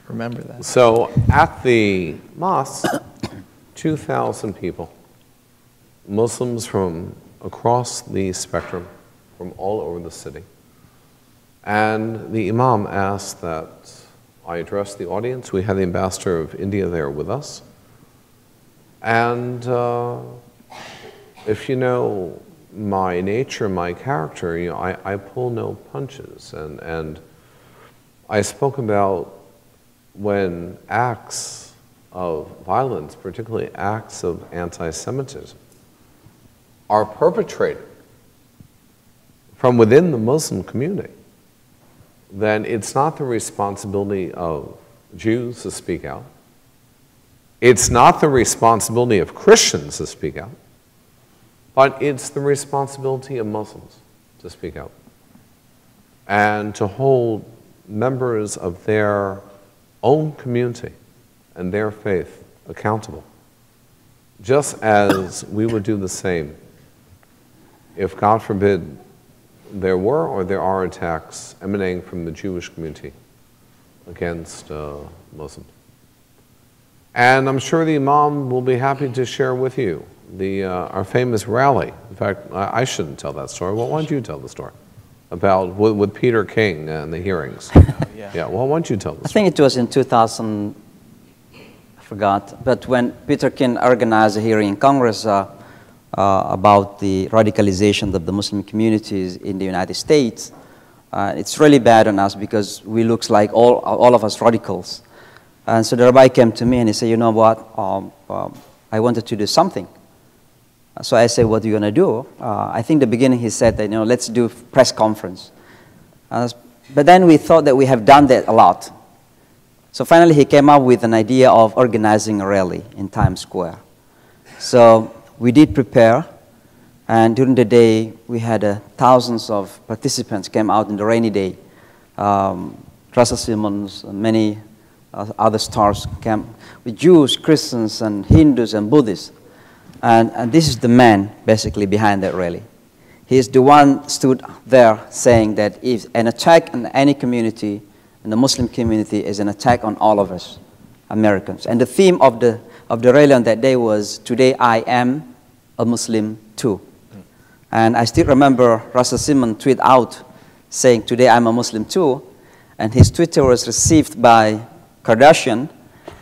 Remember that. So at the mosque, two thousand people, Muslims from across the spectrum, from all over the city. And the imam asked that I address the audience. We had the ambassador of India there with us. And uh, if you know my nature, my character, you know, I, I pull no punches. And, and I spoke about when acts of violence, particularly acts of anti-Semitism, are perpetrated from within the Muslim community, then it's not the responsibility of Jews to speak out. It's not the responsibility of Christians to speak out, but it's the responsibility of Muslims to speak out and to hold members of their own community and their faith accountable, just as we would do the same if, God forbid, there were or there are attacks emanating from the Jewish community against uh, Muslims. And I'm sure the imam will be happy to share with you the, uh, our famous rally. In fact, I, I shouldn't tell that story. Well, why don't you tell the story? About, with, with Peter King and the hearings. Uh, yeah. yeah, well, why don't you tell the story? I think it was in two thousand, I forgot, but when Peter King organized a hearing in Congress uh, uh, about the radicalization of the Muslim communities in the United States, uh, it's really bad on us because we look like all, all of us radicals. And so the rabbi came to me and he said, "You know what, um, um, I wanted to do something." So I said, "What are you going to do?" Uh, I think the beginning he said that, you know, let's do press conference. Uh, but then we thought that we have done that a lot. So finally he came up with an idea of organizing a rally in Times Square. So we did prepare, and during the day we had uh, thousands of participants came out in the rainy day. Um, Russell Simmons, many Uh, other stars came, with Jews, Christians, and Hindus, and Buddhists. And, and this is the man, basically, behind that rally. He is the one stood there saying that if an attack on any community, in the Muslim community, is an attack on all of us, Americans. And the theme of the, of the rally on that day was, "Today I am a Muslim too." Mm. And I still remember Russell Simmons tweeted out saying, "Today I'm a Muslim too." And his Twitter was received by Kardashian,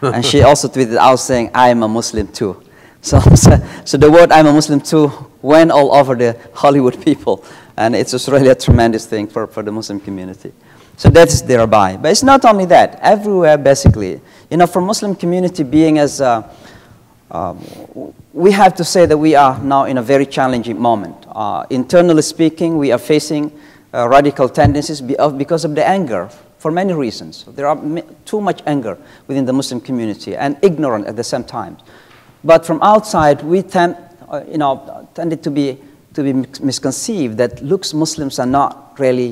and she also tweeted out saying, "I am a Muslim too." So, so, so the word "I'm a Muslim too" went all over the Hollywood people, and it's just really a tremendous thing for, for the Muslim community. So that's thereby. But it's not only that, everywhere basically. You know, for Muslim community being as, uh, um, we have to say that we are now in a very challenging moment. Uh, internally speaking, we are facing uh, radical tendencies because of the anger. For many reasons. There are too much anger within the Muslim community and ignorant at the same time. But from outside, we tend, uh, you know, tended to be, to be misconceived that looks Muslims are not really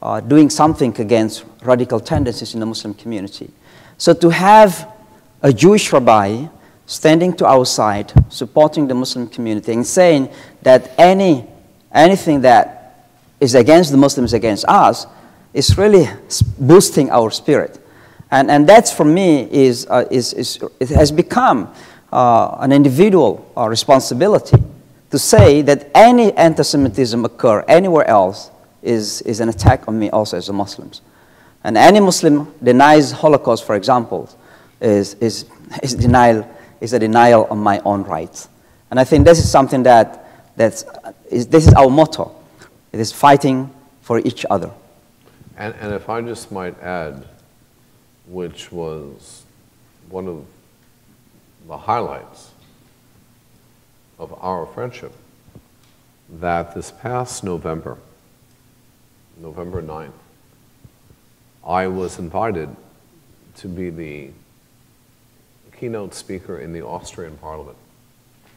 uh, doing something against radical tendencies in the Muslim community. So to have a Jewish rabbi standing to our side, supporting the Muslim community and saying that any, anything that is against the Muslims, against us, it's really boosting our spirit. And, and that, for me, is, uh, is, is, it has become uh, an individual uh, responsibility to say that any anti-Semitism occur anywhere else is, is an attack on me also as a Muslim. And any Muslim denies Holocaust, for example, is, is, is, denial, is a denial of my own rights. And I think this is something that, that's, is, this is our motto. It is fighting for each other. And, and if I just might add, which was one of the highlights of our friendship, that this past November, November ninth, I was invited to be the keynote speaker in the Austrian Parliament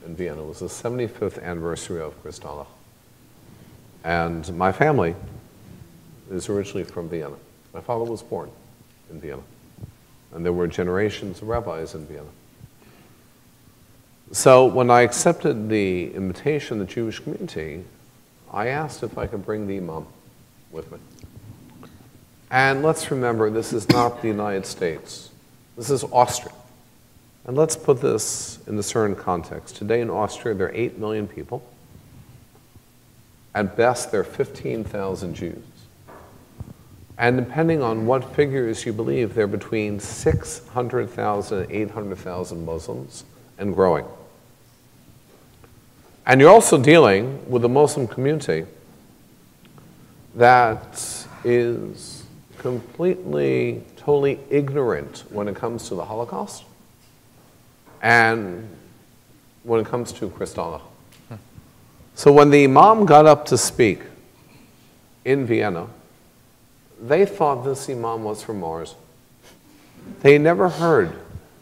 in Vienna. It was the seventy-fifth anniversary of Kristallnacht. And my family is originally from Vienna. My father was born in Vienna. And there were generations of rabbis in Vienna. So when I accepted the invitation of the Jewish community, I asked if I could bring the imam with me. And let's remember, this is not the United States. This is Austria. And let's put this in the certain context. Today in Austria, there are eight million people. At best, there are fifteen thousand Jews. And depending on what figures you believe, there are between six hundred thousand and eight hundred thousand Muslims, and growing. And you're also dealing with a Muslim community that is completely, totally ignorant when it comes to the Holocaust and when it comes to Kristallnacht. Hmm. So when the imam got up to speak in Vienna, they thought this imam was from Mars. They never heard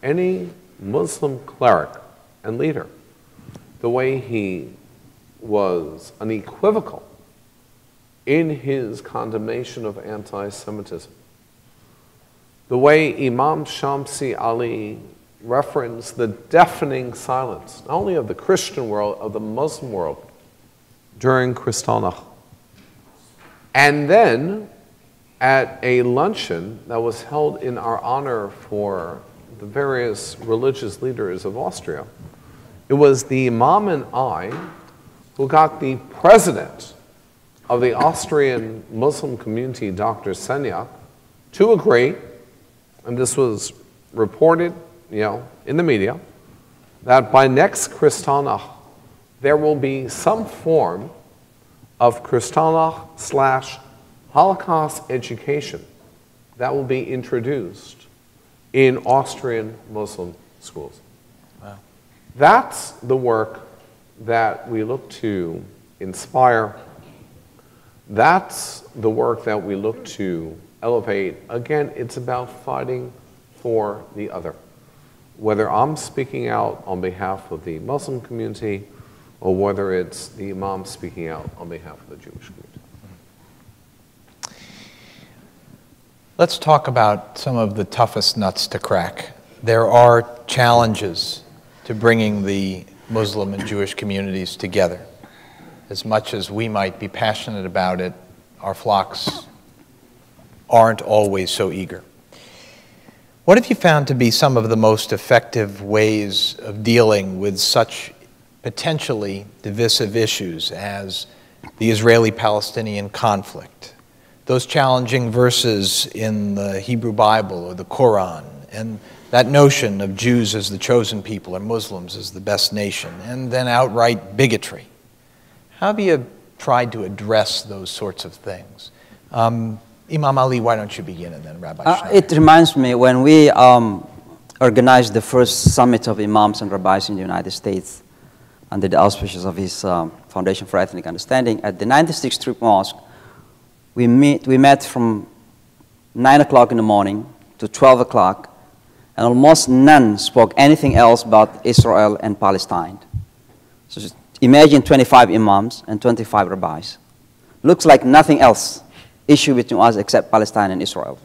any Muslim cleric and leader, the way he was unequivocal in his condemnation of anti-Semitism, the way Imam Shamsi Ali referenced the deafening silence, not only of the Christian world, of the Muslim world, during Kristallnacht. And then, at a luncheon that was held in our honor for the various religious leaders of Austria, it was the imam and I who got the president of the Austrian Muslim community, Doctor Senyak, to agree, and this was reported, you know, in the media, that by next Kristallnacht there will be some form of Kristallnacht slash Holocaust education that will be introduced in Austrian Muslim schools. Wow. That's the work that we look to inspire. That's the work that we look to elevate. Again, it's about fighting for the other. Whether I'm speaking out on behalf of the Muslim community, or whether it's the imam speaking out on behalf of the Jewish community. Let's talk about some of the toughest nuts to crack. There are challenges to bringing the Muslim and Jewish communities together. As much as we might be passionate about it, our flocks aren't always so eager. What have you found to be some of the most effective ways of dealing with such potentially divisive issues as the Israeli-Palestinian conflict, those challenging verses in the Hebrew Bible or the Quran, and that notion of Jews as the chosen people and Muslims as the best nation, and then outright bigotry? How have you tried to address those sorts of things? Um, Imam Ali, why don't you begin, and then Rabbi Schneider. Uh, it reminds me, when we um, organized the first summit of imams and rabbis in the United States under the auspices of his um, Foundation for Ethnic Understanding at the ninety-sixth Street Mosque, We, meet, we met from nine o'clock in the morning to twelve o'clock, and almost none spoke anything else but Israel and Palestine. So just imagine twenty-five imams and twenty-five rabbis. Looks like nothing else, issue between us except Palestine and Israel.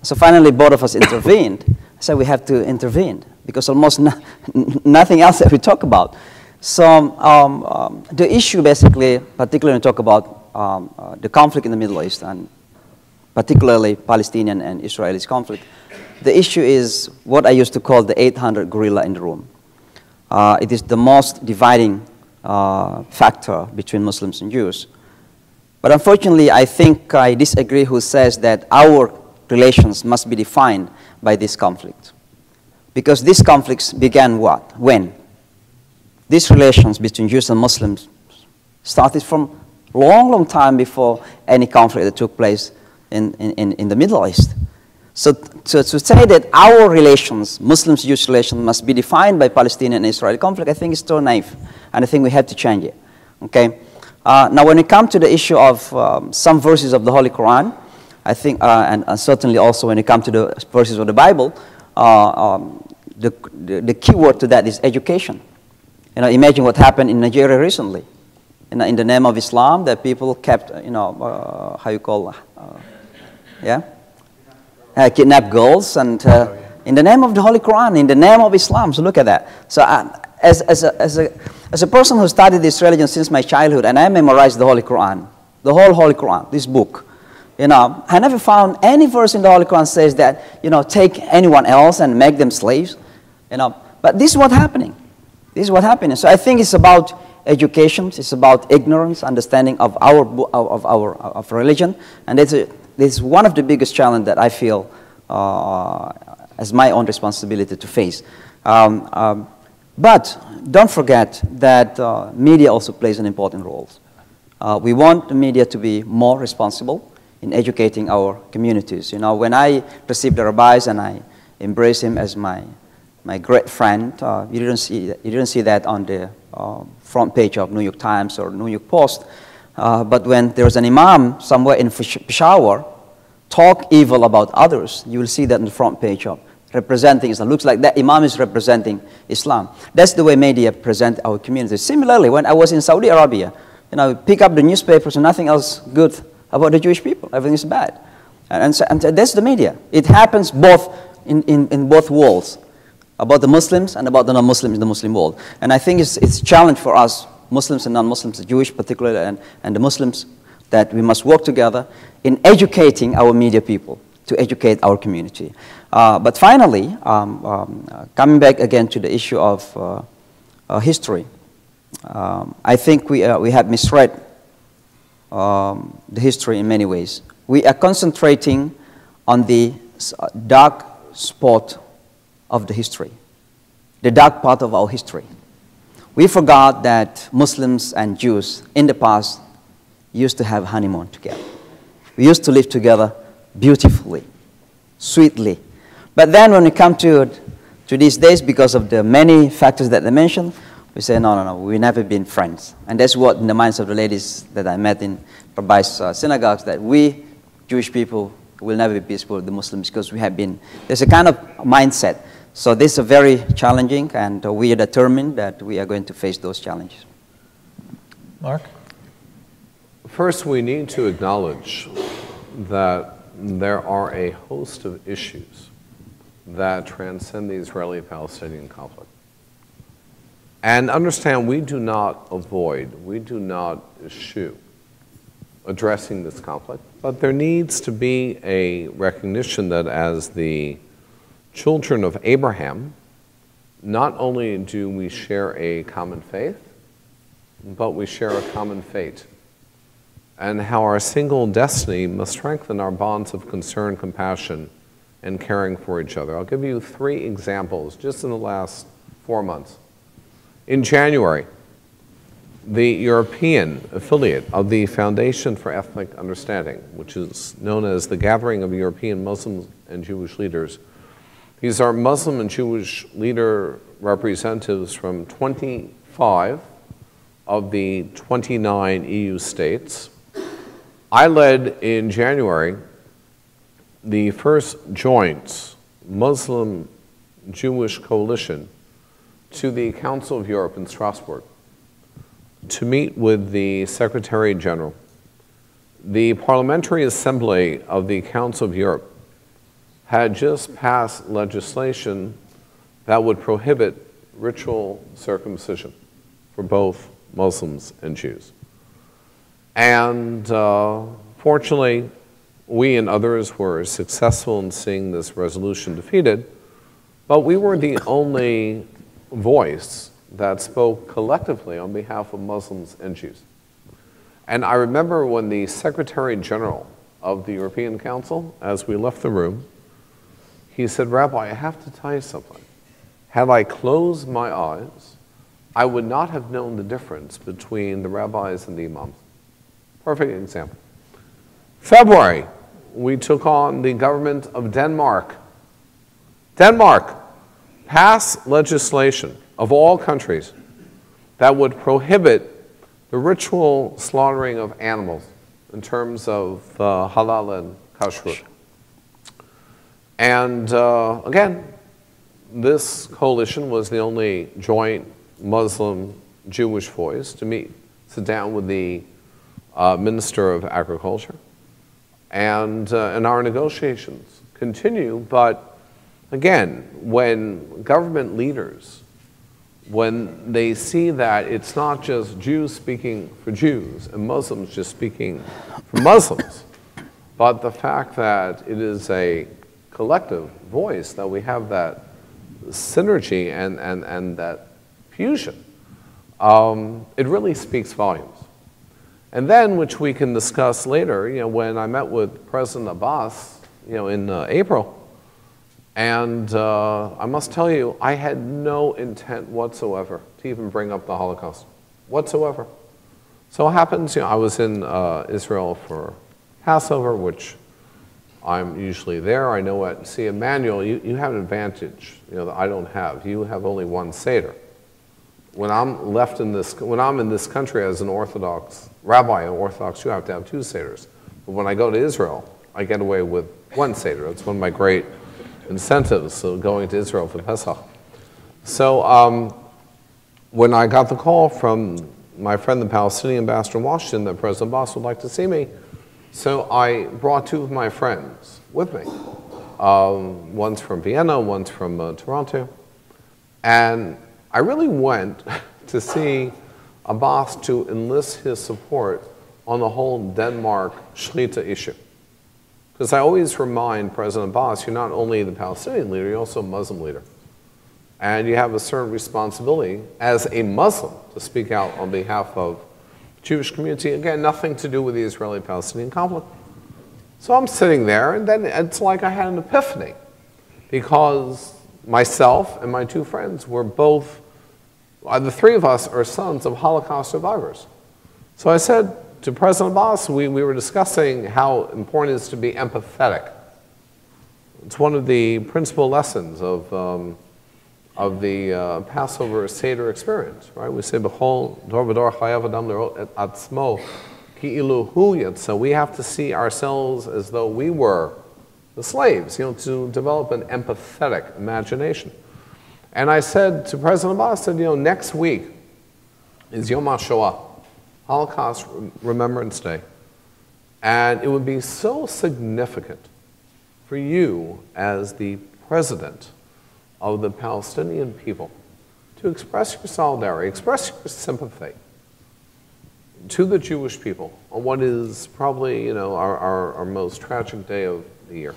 So finally, both of us intervened. I said, we have to intervene, because almost no, nothing else that we talk about. So um, um, the issue basically, particularly when we talk about Um, uh, the conflict in the Middle East, and particularly Palestinian and Israeli conflict, the issue is what I used to call the eight hundred gorilla in the room. Uh, it is the most dividing uh, factor between Muslims and Jews. But unfortunately, I think I disagree who says that our relations must be defined by this conflict. Because these conflicts began what? When? These relations between Jews and Muslims started from a long, long time before any conflict that took place in, in, in the Middle East. So to, to say that our relations, Muslim-Jewish relations, must be defined by Palestinian and Israeli conflict, I think is too naive, and I think we have to change it. Okay? Uh, now, when it comes to the issue of um, some verses of the Holy Quran, I think, uh, and, and certainly also when it comes to the verses of the Bible, uh, um, the, the, the key word to that is education. You know, imagine what happened in Nigeria recently. You know, in the name of Islam, that people kept, you know, uh, how you call, uh, yeah? Uh, kidnapped girls, and uh, oh, yeah. in the name of the Holy Quran, in the name of Islam. So look at that. So uh, as, as, a, as, a, as a person who studied this religion since my childhood, and I memorized the Holy Quran, the whole Holy Quran, this book, you know, I never found any verse in the Holy Quran says that, you know, take anyone else and make them slaves, you know. But this is what's happening. This is what's happening. So I think it's about education, it's about ignorance, understanding of our, of our of religion, and it's a This is one of the biggest challenges that I feel uh, as my own responsibility to face. Um, um, but don't forget that uh, media also plays an important role. Uh, we want the media to be more responsible in educating our communities. You know, when I received the rabbis and I embraced him as my, my great friend, uh, you, didn't see that, you didn't see that on the uh, front page of New York Times or New York Post. Uh, but when there was an imam somewhere in Peshawar talk evil about others, you will see that in the front page of representing Islam. Looks like that imam is representing Islam. That's the way media present our community. Similarly, when I was in Saudi Arabia, you know, pick up the newspapers and nothing else good about the Jewish people. Everything is bad. And, and, so, and that's the media. It happens both in, in, in both worlds, about the Muslims and about the non-Muslims in the Muslim world. And I think it's, it's a challenge for us, Muslims and non-Muslims, the Jewish particularly, and, and the Muslims, that we must work together in educating our media people to educate our community. Uh, but finally, um, um, uh, coming back again to the issue of uh, uh, history, um, I think we, uh, we have misread um, the history in many ways. We are concentrating on the dark spot of the history, the dark part of our history. We forgot that Muslims and Jews in the past used to have honeymoon together. We used to live together beautifully, sweetly. But then when we come to, to these days, because of the many factors that I mentioned, we say, no, no, no, we've never been friends. And that's what in the minds of the ladies that I met in Rabbi's uh, synagogues, that we, Jewish people, will never be peaceful with the Muslims because we have been, there's a kind of mindset. So this is very challenging, and we are determined that we are going to face those challenges. Mark? First, we need to acknowledge that there are a host of issues that transcend the Israeli-Palestinian conflict. And understand, we do not avoid, we do not eschew addressing this conflict, but there needs to be a recognition that as the children of Abraham, not only do we share a common faith, but we share a common fate, and how our single destiny must strengthen our bonds of concern, compassion, and caring for each other. I'll give you three examples just in the last four months. In January, the European affiliate of the Foundation for Ethnic Understanding, which is known as the Gathering of European Muslims and Jewish Leaders, these are Muslim and Jewish leader representatives from twenty-five of the twenty-nine E U states. I led in January the first joint Muslim-Jewish coalition to the Council of Europe in Strasbourg to meet with the Secretary General, the Parliamentary Assembly of the Council of Europe, had just passed legislation that would prohibit ritual circumcision for both Muslims and Jews. And uh, fortunately, we and others were successful in seeing this resolution defeated, but we were the only voice that spoke collectively on behalf of Muslims and Jews. And I remember when the Secretary General of the European Council as we left the room. He said, "Rabbi, I have to tell you something. Had I closed my eyes, I would not have known the difference between the rabbis and the imams." Perfect example. February, we took on the government of Denmark. Denmark passed legislation of all countries that would prohibit the ritual slaughtering of animals in terms of uh, halal and kashrut. And uh, again, this coalition was the only joint Muslim-Jewish voice to meet, sit down with the uh, Minister of Agriculture. And, uh, and our negotiations continue, but again, when government leaders, when they see that it's not just Jews speaking for Jews and Muslims just speaking for Muslims, but the fact that it is a collective voice, that we have that synergy and, and, and that fusion, um, it really speaks volumes. And then, which we can discuss later, you know, when I met with President Abbas, you know, in uh, April, and uh, I must tell you, I had no intent whatsoever to even bring up the Holocaust, whatsoever. So it happens, you know, I was in uh, Israel for Passover, which I'm usually there. I know at, see, Emmanuel, you, you have an advantage, you know, that I don't have. You have only one Seder. When I'm left in this, when I'm in this country as an Orthodox rabbi, an Orthodox, you have to have two seders. But when I go to Israel, I get away with one seder. It's one of my great incentives of going to Israel for Pesach. So um, when I got the call from my friend, the Palestinian ambassador in Washington, that President Abbas would like to see me, so I brought two of my friends with me. Um, one's from Vienna, one's from uh, Toronto, and I really went to see Abbas to enlist his support on the whole Denmark Shlita issue. Because I always remind President Abbas, you're not only the Palestinian leader, you're also a Muslim leader. And you have a certain responsibility as a Muslim to speak out on behalf of the Jewish community. Again, nothing to do with the Israeli-Palestinian conflict. So I'm sitting there, and then it's like I had an epiphany, because myself and my two friends were both, the three of us are sons of Holocaust survivors. So I said to President Abbas, we, we were discussing how important it is to be empathetic. It's one of the principal lessons of, um, of the uh, Passover Seder experience, right? We say, B'chol dor v'dor chayav adam lir'ot et atzmo ki'ilu hu yatsa. We have to see ourselves as though we were the slaves, you know, to develop an empathetic imagination. And I said to President Abbas, I said, you know, next week is Yom HaShoah, Holocaust Remembrance Day. And it would be so significant for you as the president of the Palestinian people to express your solidarity, express your sympathy to the Jewish people on what is probably, you know, our, our, our most tragic day of the year.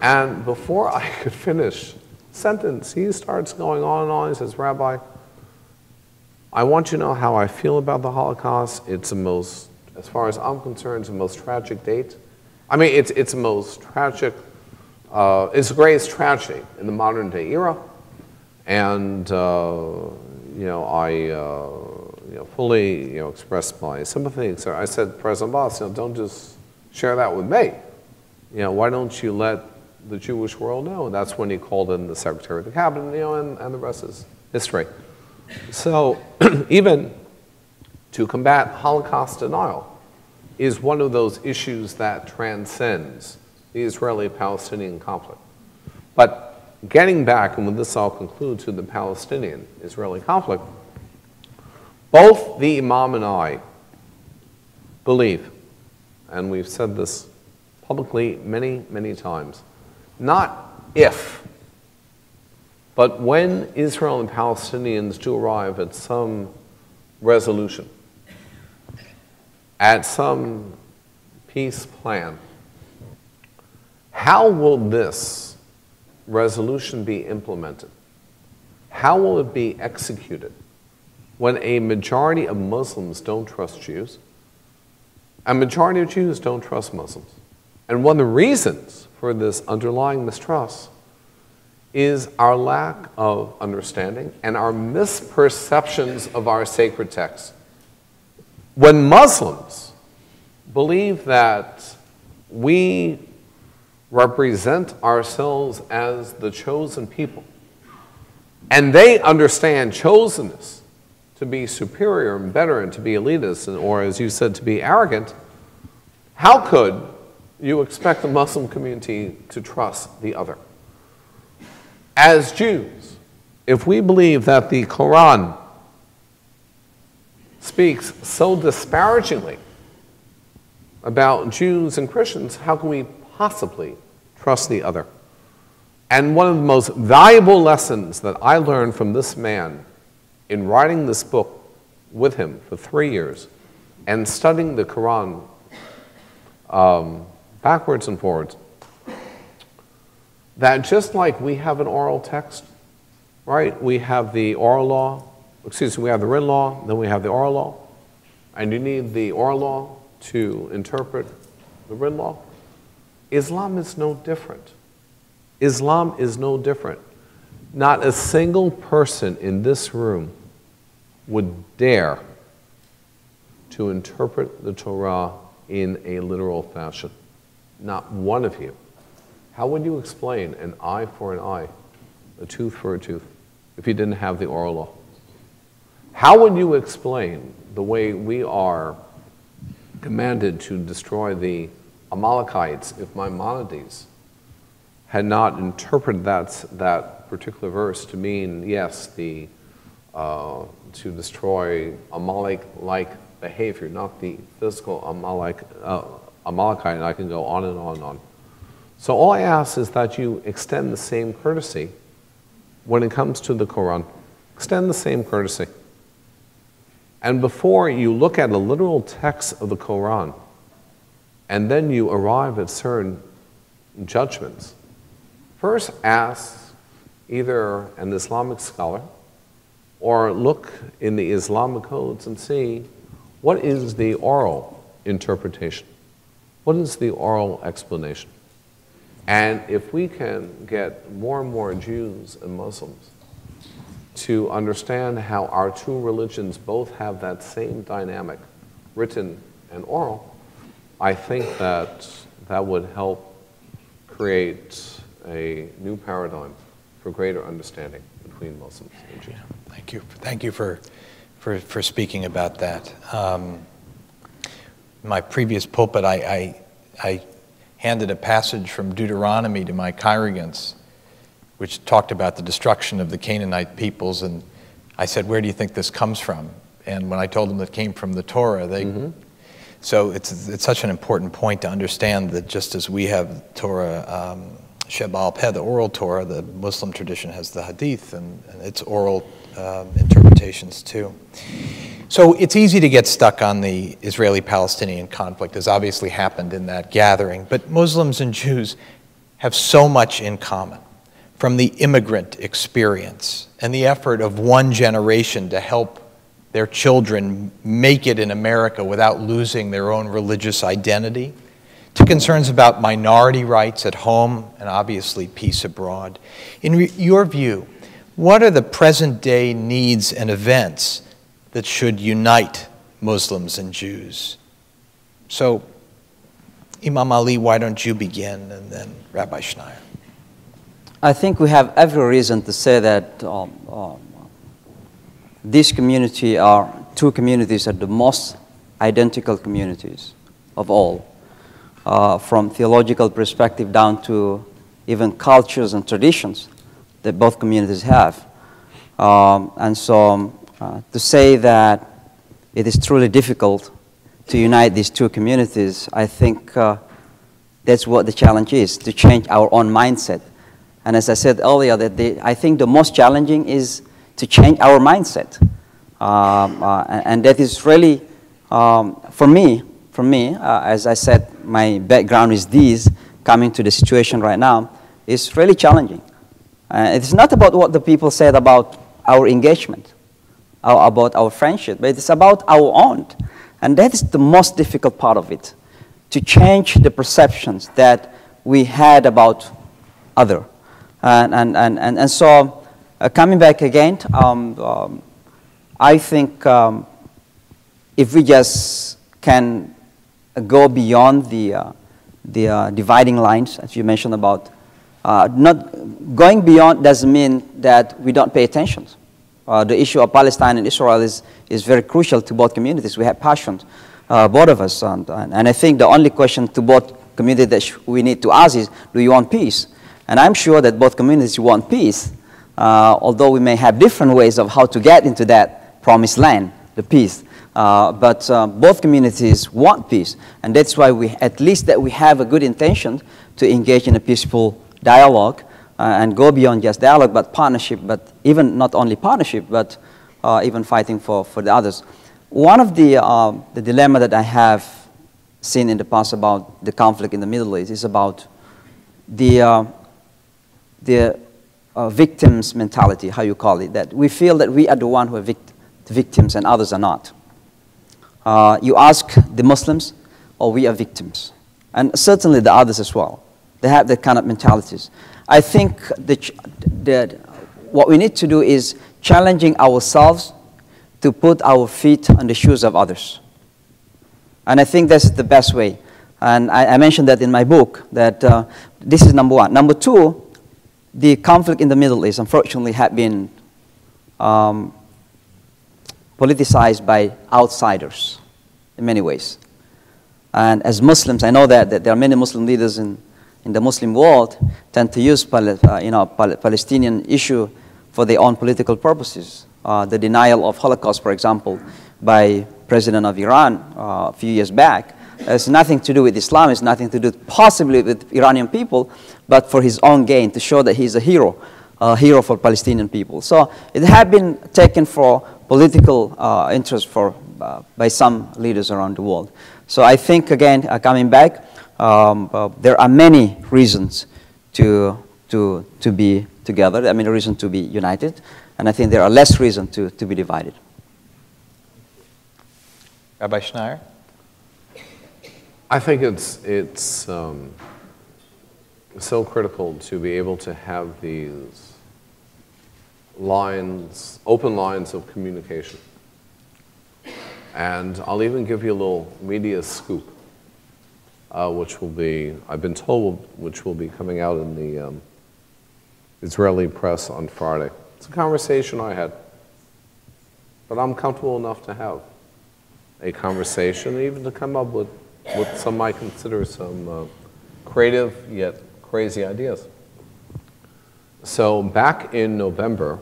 And before I could finish sentence, he starts going on and on. He says, Rabbi, I want you to know how I feel about the Holocaust. It's the most, as far as I'm concerned, it's the most tragic date. I mean, it's, it's the most tragic, uh, it's the greatest tragedy in the modern day era. And, uh, you know, I, uh, You know, fully, you know, express my sympathy. So I said, President Abbas, you know, don't just share that with me. You know, why don't you let the Jewish world know? And that's when he called in the Secretary of the Cabinet, you know, and, and the rest is history. So even to combat Holocaust denial is one of those issues that transcends the Israeli-Palestinian conflict. But getting back, and with this I'll conclude, to the Palestinian-Israeli conflict, both the Imam and I believe, and we've said this publicly many, many times, not if, but when Israel and Palestinians do arrive at some resolution, at some peace plan, how will this resolution be implemented? How will it be executed? When a majority of Muslims don't trust Jews, a majority of Jews don't trust Muslims. And one of the reasons for this underlying mistrust is our lack of understanding and our misperceptions of our sacred texts. When Muslims believe that we represent ourselves as the chosen people, and they understand chosenness to be superior and better and to be elitist, and, or as you said, to be arrogant, how could you expect the Muslim community to trust the other? As Jews, if we believe that the Quran speaks so disparagingly about Jews and Christians, how can we possibly trust the other? And one of the most valuable lessons that I learned from this man in writing this book with him for three years and studying the Quran um, backwards and forwards, that just like we have an oral text, right? We have the oral law, excuse me, we have the written law, then we have the oral law, and you need the oral law to interpret the written law. Islam is no different. Islam is no different. Not a single person in this room would dare to interpret the Torah in a literal fashion. Not one of you. How would you explain an eye for an eye, a tooth for a tooth, if you didn't have the oral law? How would you explain the way we are commanded to destroy the Amalekites if Maimonides had not interpreted that, that particular verse to mean, yes, the, uh, to destroy Amalek-like behavior, not the physical Amalek, uh, Amalekite, and I can go on and on and on. So all I ask is that you extend the same courtesy when it comes to the Quran. Extend the same courtesy. And before you look at the literal text of the Quran, and then you arrive at certain judgments, first ask either an Islamic scholar or look in the Islamic codes and see what is the oral interpretation? What is the oral explanation? And if we can get more and more Jews and Muslims to understand how our two religions both have that same dynamic, written and oral, I think that that would help create a new paradigm for greater understanding between Muslims and Jews. Yeah, thank you. Thank you for, for, for speaking about that. Um, my previous pulpit, I, I, I handed a passage from Deuteronomy to my congregants, which talked about the destruction of the Canaanite peoples. And I said, where do you think this comes from? And when I told them that came from the Torah, they... Mm-hmm. So it's, it's such an important point to understand that just as we have Torah, um, Sheb al-Peh, the oral Torah, the Muslim tradition has the Hadith and, and its oral um, interpretations too. So it's easy to get stuck on the Israeli-Palestinian conflict, as obviously happened in that gathering, but Muslims and Jews have so much in common, from the immigrant experience and the effort of one generation to help their children make it in America without losing their own religious identity, to concerns about minority rights at home and obviously peace abroad. In your view, what are the present-day needs and events that should unite Muslims and Jews? So, Imam Ali, why don't you begin, and then Rabbi Schneier? I think we have every reason to say that um, um, these community are two communities are the most identical communities of all, uh, from theological perspective down to even cultures and traditions that both communities have. Um, and so, Uh, to say that it is truly difficult to unite these two communities, I think uh, that's what the challenge is, to change our own mindset. And as I said earlier, that the, I think the most challenging is to change our mindset. Um, uh, and, and that is really, um, for me, for me uh, as I said, my background is this, coming to the situation right now, is really challenging. Uh, it's not about what the people said about our engagement, about our friendship, but it's about our own. And that is the most difficult part of it, to change the perceptions that we had about other. And, and, and, and, and so uh, coming back again, um, um, I think um, if we just can go beyond the, uh, the uh, dividing lines, as you mentioned about, uh, not going beyond doesn't mean that we don't pay attention. Uh, the issue of Palestine and Israel is, is very crucial to both communities. We have passions, uh, both of us. And, and, and I think the only question to both communities that we need to ask is, do you want peace? And I'm sure that both communities want peace, uh, although we may have different ways of how to get into that promised land, the peace. Uh, but uh, both communities want peace, and that's why we, at least that we have a good intention to engage in a peaceful dialogue uh, and go beyond just dialogue, but partnership, but even not only partnership, but uh, even fighting for, for the others. One of the, uh, the dilemma that I have seen in the past about the conflict in the Middle East is about the, uh, the uh, victims mentality, how you call it, that we feel that we are the one who are vict victims and others are not. Uh, you ask the Muslims, oh, we are victims. And certainly the others as well. They have that kind of mentalities. I think that, that what we need to do is challenging ourselves to put our feet on the shoes of others. And I think that's the best way. And I, I mentioned that in my book, that uh, this is number one. Number two, the conflict in the Middle East, unfortunately, had been um, politicized by outsiders in many ways. And as Muslims, I know that, that there are many Muslim leaders in, in the Muslim world tend to use pal uh, you know, pal Palestinian issue for their own political purposes. Uh, the denial of Holocaust, for example, by President of Iran uh, a few years back, has nothing to do with Islam, it's nothing to do possibly with Iranian people, but for his own gain, to show that he's a hero, a hero for Palestinian people. So it had been taken for political uh, interest for, uh, by some leaders around the world. So I think, again, uh, coming back, um, uh, there are many reasons to, to, to be together, I mean, a reason to be united, and I think there are less reasons to, to be divided. Rabbi Schneier? I think it's, it's um, so critical to be able to have these lines, open lines of communication. And I'll even give you a little media scoop, uh, which will be, I've been told, which will be coming out in the um, Israeli press on Friday. It's a conversation I had, but I'm comfortable enough to have a conversation, even to come up with what some might consider some uh, creative yet crazy ideas. So back in November,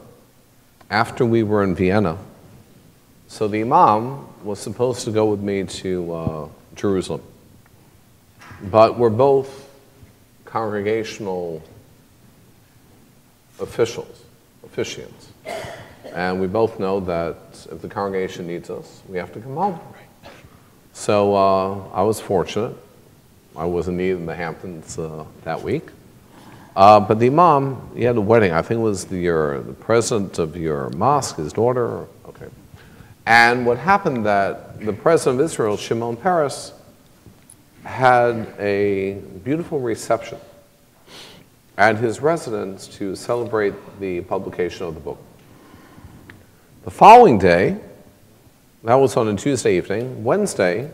after we were in Vienna, so the Imam was supposed to go with me to uh, Jerusalem. But we're both congregational officials, officiants. And we both know that if the congregation needs us, we have to come home. So uh, I was fortunate. I was in need in the Hamptons uh, that week. Uh, but the Imam, he had a wedding. I think it was the, your, the president of your mosque, his daughter. Okay. And what happened that the president of Israel, Shimon Peres, had a beautiful reception at his residence to celebrate the publication of the book. The following day, that was on a Tuesday evening, Wednesday,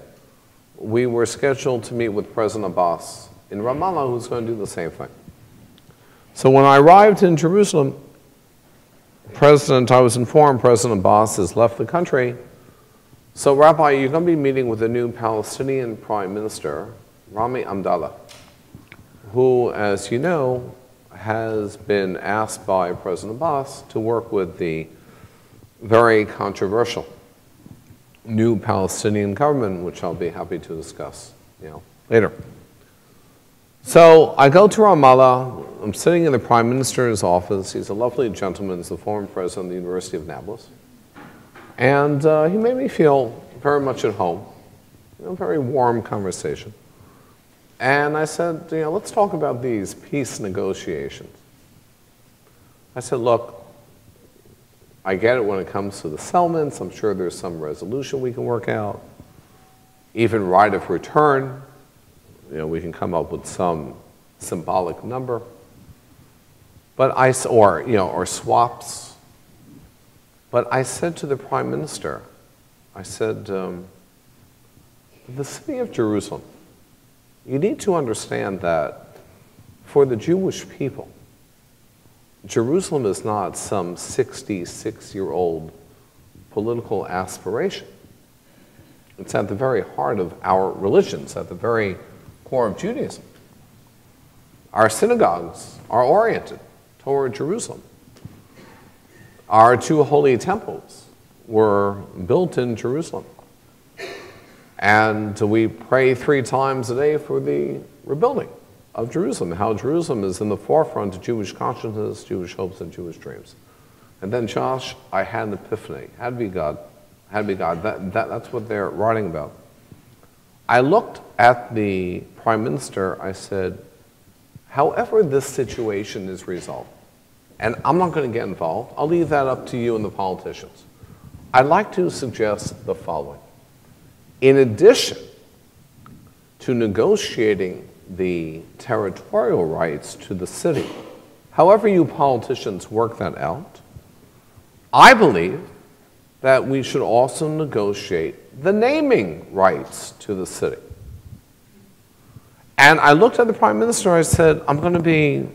we were scheduled to meet with President Abbas in Ramallah, who's going to do the same thing. So when I arrived in Jerusalem, President, I was informed President Abbas has left the country. So Rabbi, you're going to be meeting with the new Palestinian Prime Minister, Rami Hamdallah, who, as you know, has been asked by President Abbas to work with the very controversial new Palestinian government, which I'll be happy to discuss, you know, later. So I go to Ramallah, I'm sitting in the Prime Minister's office, he's a lovely gentleman, he's the former president of the University of Nablus, and uh, he made me feel very much at home, you know, a very warm conversation. And I said, you know, let's talk about these peace negotiations. I said, look, I get it when it comes to the settlements, I'm sure there's some resolution we can work out, even right of return. you know, we can come up with some symbolic number. But I, or, you know, or swaps. But I said to the prime minister, I said, um, the city of Jerusalem, you need to understand that for the Jewish people, Jerusalem is not some sixty-six-year-old political aspiration. It's at the very heart of our religions, at the very core of Judaism. Our synagogues are oriented toward Jerusalem. Our two holy temples were built in Jerusalem. And we pray three times a day for the rebuilding of Jerusalem, how Jerusalem is in the forefront of Jewish consciousness, Jewish hopes, and Jewish dreams. And then, Josh, I had an epiphany. Had to be God. Had to be God. That, that, that's what they're writing about. I looked at the prime minister. I said, however this situation is resolved, and I'm not going to get involved. I'll leave that up to you and the politicians. I'd like to suggest the following. In addition to negotiating the territorial rights to the city, however you politicians work that out, I believe that we should also negotiate the naming rights to the city. And I looked at the prime minister and I said, I'm going to be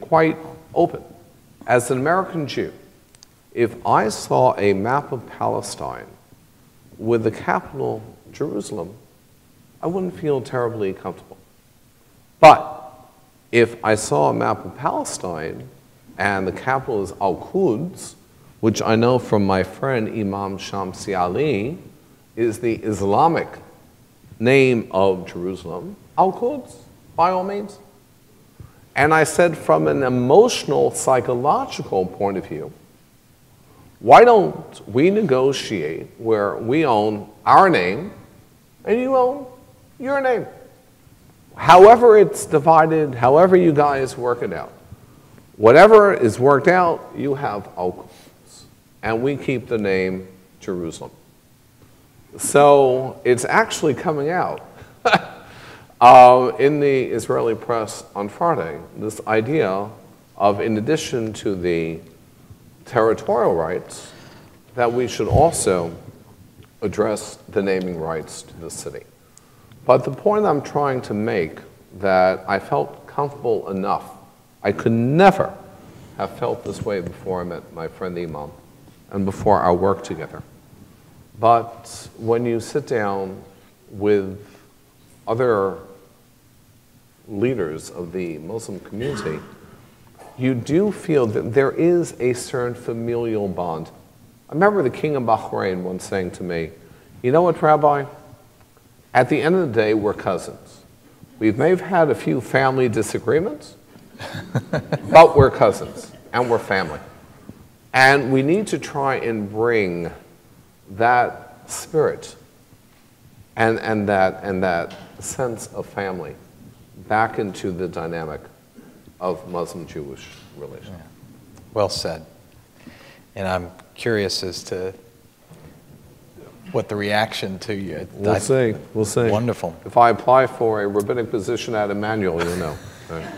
quite open. As an American Jew, if I saw a map of Palestine with the capital, Jerusalem, I wouldn't feel terribly comfortable. But if I saw a map of Palestine and the capital is Al-Quds, which I know from my friend Imam Shamsi Ali is the Islamic name of Jerusalem, Al-Quds, by all means. And I said, from an emotional, psychological point of view, why don't we negotiate where we own our name and you own your name? However it's divided, however you guys work it out, whatever is worked out, you have Al-Quds, and we keep the name Jerusalem. So it's actually coming out uh, in the Israeli press on Friday, this idea of, in addition to the territorial rights, that we should also address the naming rights to the city. But the point I'm trying to make, that I felt comfortable enough, I could never have felt this way before I met my friend Imam and before our work together. But when you sit down with other leaders of the Muslim community, you do feel that there is a certain familial bond. I remember the king of Bahrain once saying to me, you know what, Rabbi? At the end of the day, we're cousins. We may have had a few family disagreements, but we're cousins, and we're family. And we need to try and bring that spirit and, and, that, and that sense of family back into the dynamic of Muslim-Jewish relations. Yeah. Well said. And I'm curious as to what the reaction to you. We'll I, see. We'll see. Wonderful. If I apply for a rabbinic position at Emmanuel, you'll know. Right.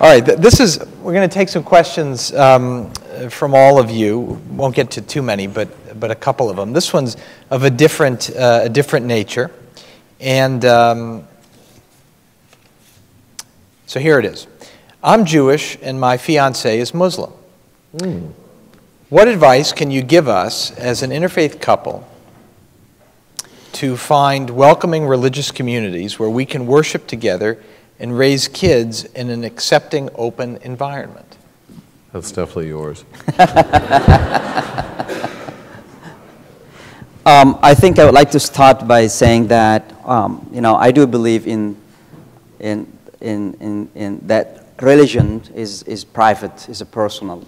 All right. This is. We're going to take some questions um, from all of you. Won't get to too many, but but a couple of them. This one's of a different uh, a different nature, and um, so here it is. I'm Jewish, and my fiancé is Muslim. Mm. What advice can you give us as an interfaith couple to find welcoming religious communities where we can worship together and raise kids in an accepting, open environment? That's definitely yours. um, I think I would like to start by saying that um, you know, I do believe in, in, in, in, in that religion is, is private, is a personal.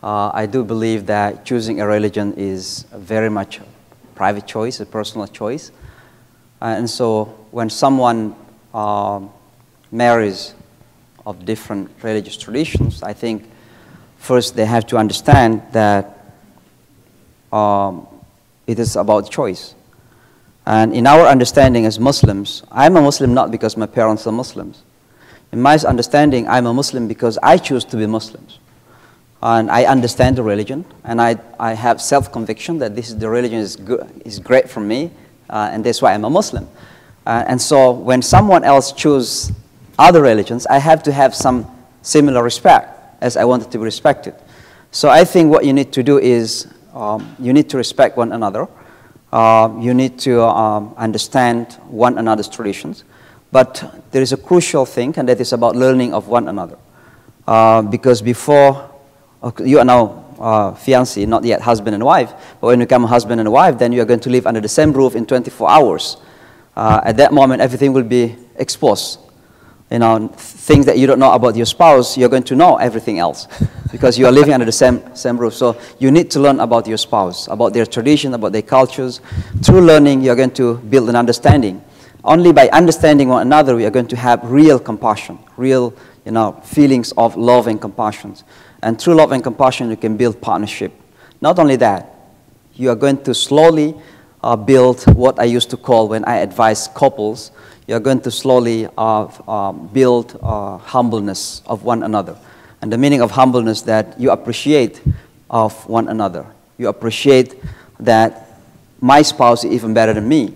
Uh, I do believe that choosing a religion is very much a private choice, a personal choice. Uh, and so when someone uh, marries of different religious traditions, I think first they have to understand that um, it is about choice. And in our understanding as Muslims, I'm a Muslim not because my parents are Muslims. In my understanding, I'm a Muslim because I choose to be Muslims. And I understand the religion, and I, I have self-conviction that this is the religion is, good, is great for me, uh, and that's why I'm a Muslim. Uh, and so when someone else chooses other religions, I have to have some similar respect as I wanted to be respected. So I think what you need to do is um, you need to respect one another. Uh, you need to um, understand one another's traditions. But there is a crucial thing, and that is about learning of one another. Uh, because before, you are now uh, fiancé, not yet husband and wife, but when you become a husband and wife, then you are going to live under the same roof in twenty-four hours. Uh, at that moment, everything will be exposed. You know, things that you don't know about your spouse, you're going to know everything else because you are living under the same, same roof. So you need to learn about your spouse, about their tradition, about their cultures. Through learning, you're going to build an understanding. Only by understanding one another, we are going to have real compassion, real you know, feelings of love and compassion. And through love and compassion, you can build partnership. Not only that, you are going to slowly uh, build what I used to call, when I advise couples, you're going to slowly uh, uh, build uh, humbleness of one another. And the meaning of humbleness that you appreciate of one another. You appreciate that my spouse is even better than me,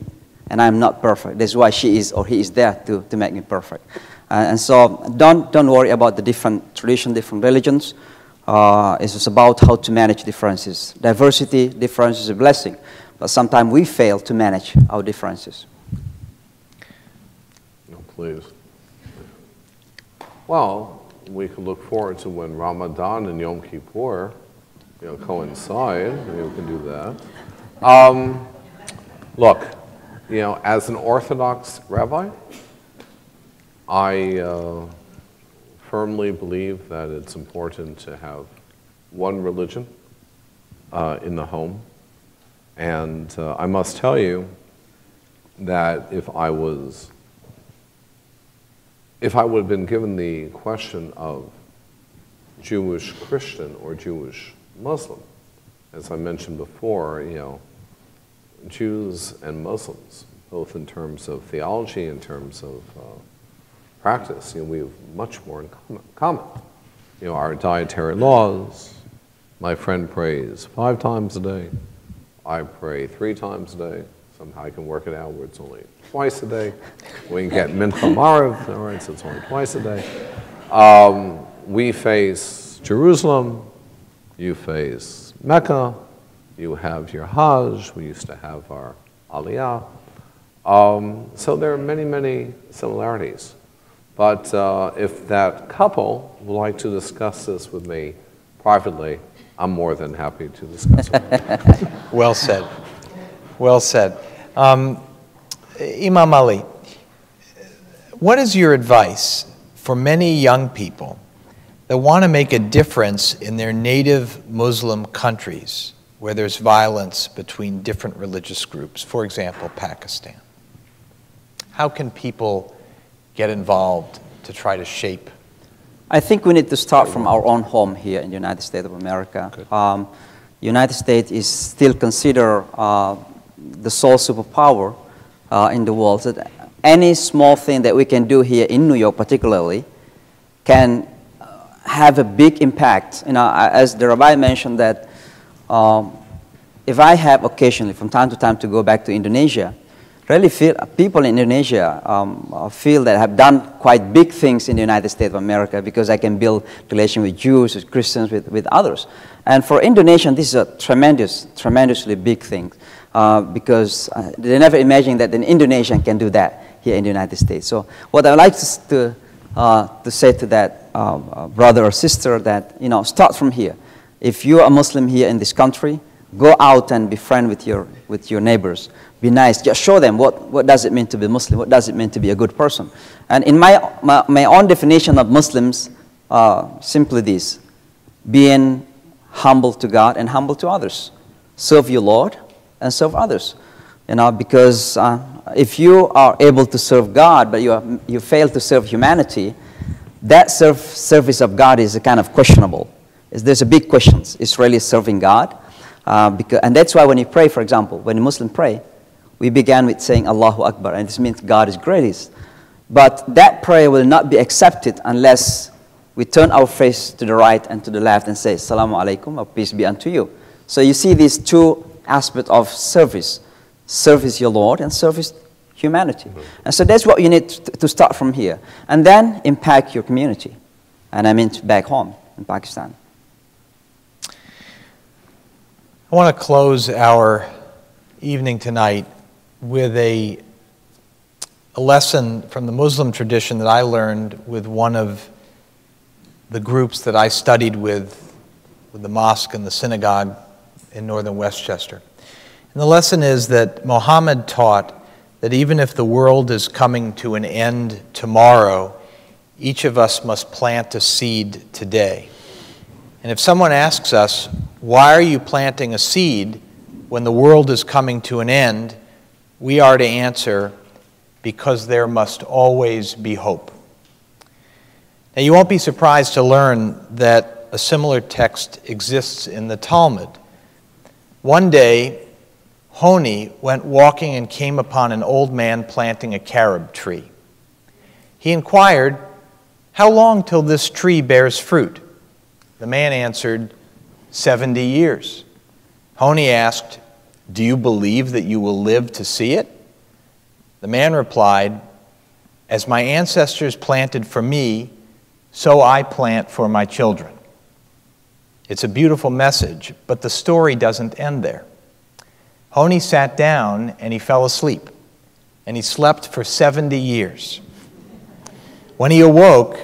and I'm not perfect. That's why she is or he is there to, to make me perfect. Uh, and so don't, don't worry about the different traditions, different religions. Uh, it's just about how to manage differences. Diversity, difference is a blessing, but sometimes we fail to manage our differences. Please. Well, we can look forward to when Ramadan and Yom Kippur you know, coincide. Maybe we can do that. Um, look, you know, as an Orthodox rabbi, I uh, firmly believe that it's important to have one religion uh, in the home. And uh, I must tell you that if I was If I would have been given the question of Jewish Christian or Jewish Muslim, as I mentioned before, you know, Jews and Muslims, both in terms of theology, in terms of uh, practice, you know, we have much more in common. You know, our dietary laws, my friend prays five times a day, I pray three times a day. Somehow I can work it out where it's only twice a day. We can get Mincha Maariv, all right, so it's only twice a day. Um, we face Jerusalem, you face Mecca, you have your Hajj, we used to have our Aliyah. Um, so there are many, many similarities. But uh, if that couple would like to discuss this with me privately, I'm more than happy to discuss it. Well said. Well said. Um, Imam Ali, what is your advice for many young people that want to make a difference in their native Muslim countries where there's violence between different religious groups, for example, Pakistan? How can people get involved to try to shape? I think we need to start from our own home here in the United States of America. Um, the United States is still considered uh, the sole superpower uh, in the world. So any small thing that we can do here in New York particularly can have a big impact. You know, as the rabbi mentioned that um, if I have occasionally from time to time to go back to Indonesia, really feel people in Indonesia um, feel that I have done quite big things in the United States of America because I can build relation with Jews, with Christians, with, with others. And for Indonesians, this is a tremendous, tremendously big thing. Uh, because uh, they never imagined that an Indonesian can do that here in the United States. So what I'd like to, uh, to say to that uh, uh, brother or sister that, you know, start from here. If you're a Muslim here in this country, go out and be friend with your, with your neighbors. Be nice. Just show them what, what does it mean to be Muslim, what does it mean to be a good person. And in my, my, my own definition of Muslims, uh, simply this, being humble to God and humble to others. Serve your Lord and serve others, you know, because uh, if you are able to serve God, but you, are, you fail to serve humanity, that serve, service of God is a kind of questionable. It's, there's a big question. It's really serving God. Uh, because, and that's why when you pray, for example, when a Muslim pray, We began with saying Allahu Akbar, and this means God is greatest. But that prayer will not be accepted unless we turn our face to the right and to the left and say, Assalamu alaikum, or peace be unto you. So you see these two aspects of service. Service your Lord and service humanity. Mm-hmm. And so that's what you need to start from here. And then impact your community. And I mean back home in Pakistan. I want to close our evening tonight with a, a lesson from the Muslim tradition that I learned with one of the groups that I studied with, with the mosque and the synagogue in northern Westchester. And the lesson is that Muhammad taught that even if the world is coming to an end tomorrow, each of us must plant a seed today. And if someone asks us, why are you planting a seed when the world is coming to an end, we are to answer, because there must always be hope. Now, you won't be surprised to learn that a similar text exists in the Talmud. One day, Honi went walking and came upon an old man planting a carob tree. He inquired, how long till this tree bears fruit? The man answered, seventy years. Honi asked, do you believe that you will live to see it? The man replied, as my ancestors planted for me, so I plant for my children. It's a beautiful message, but the story doesn't end there. Honi sat down and he fell asleep, and he slept for seventy years. When he awoke,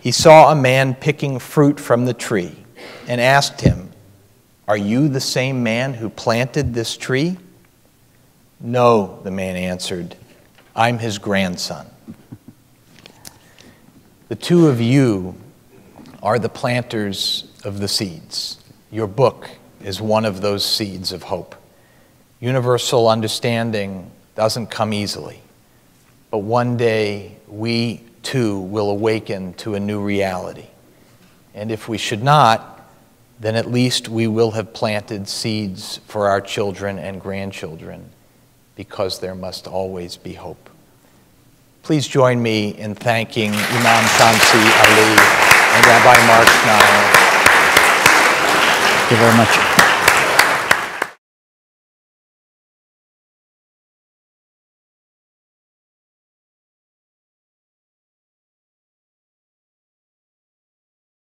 he saw a man picking fruit from the tree and asked him, are you the same man who planted this tree? No, the man answered, I'm his grandson. The two of you are the planters of the seeds. Your book is one of those seeds of hope. Universal understanding doesn't come easily, but one day we too will awaken to a new reality. And if we should not, then at least we will have planted seeds for our children and grandchildren, because there must always be hope. Please join me in thanking Imam Shamsi Ali and Rabbi Mark Schneier. Thank you very much.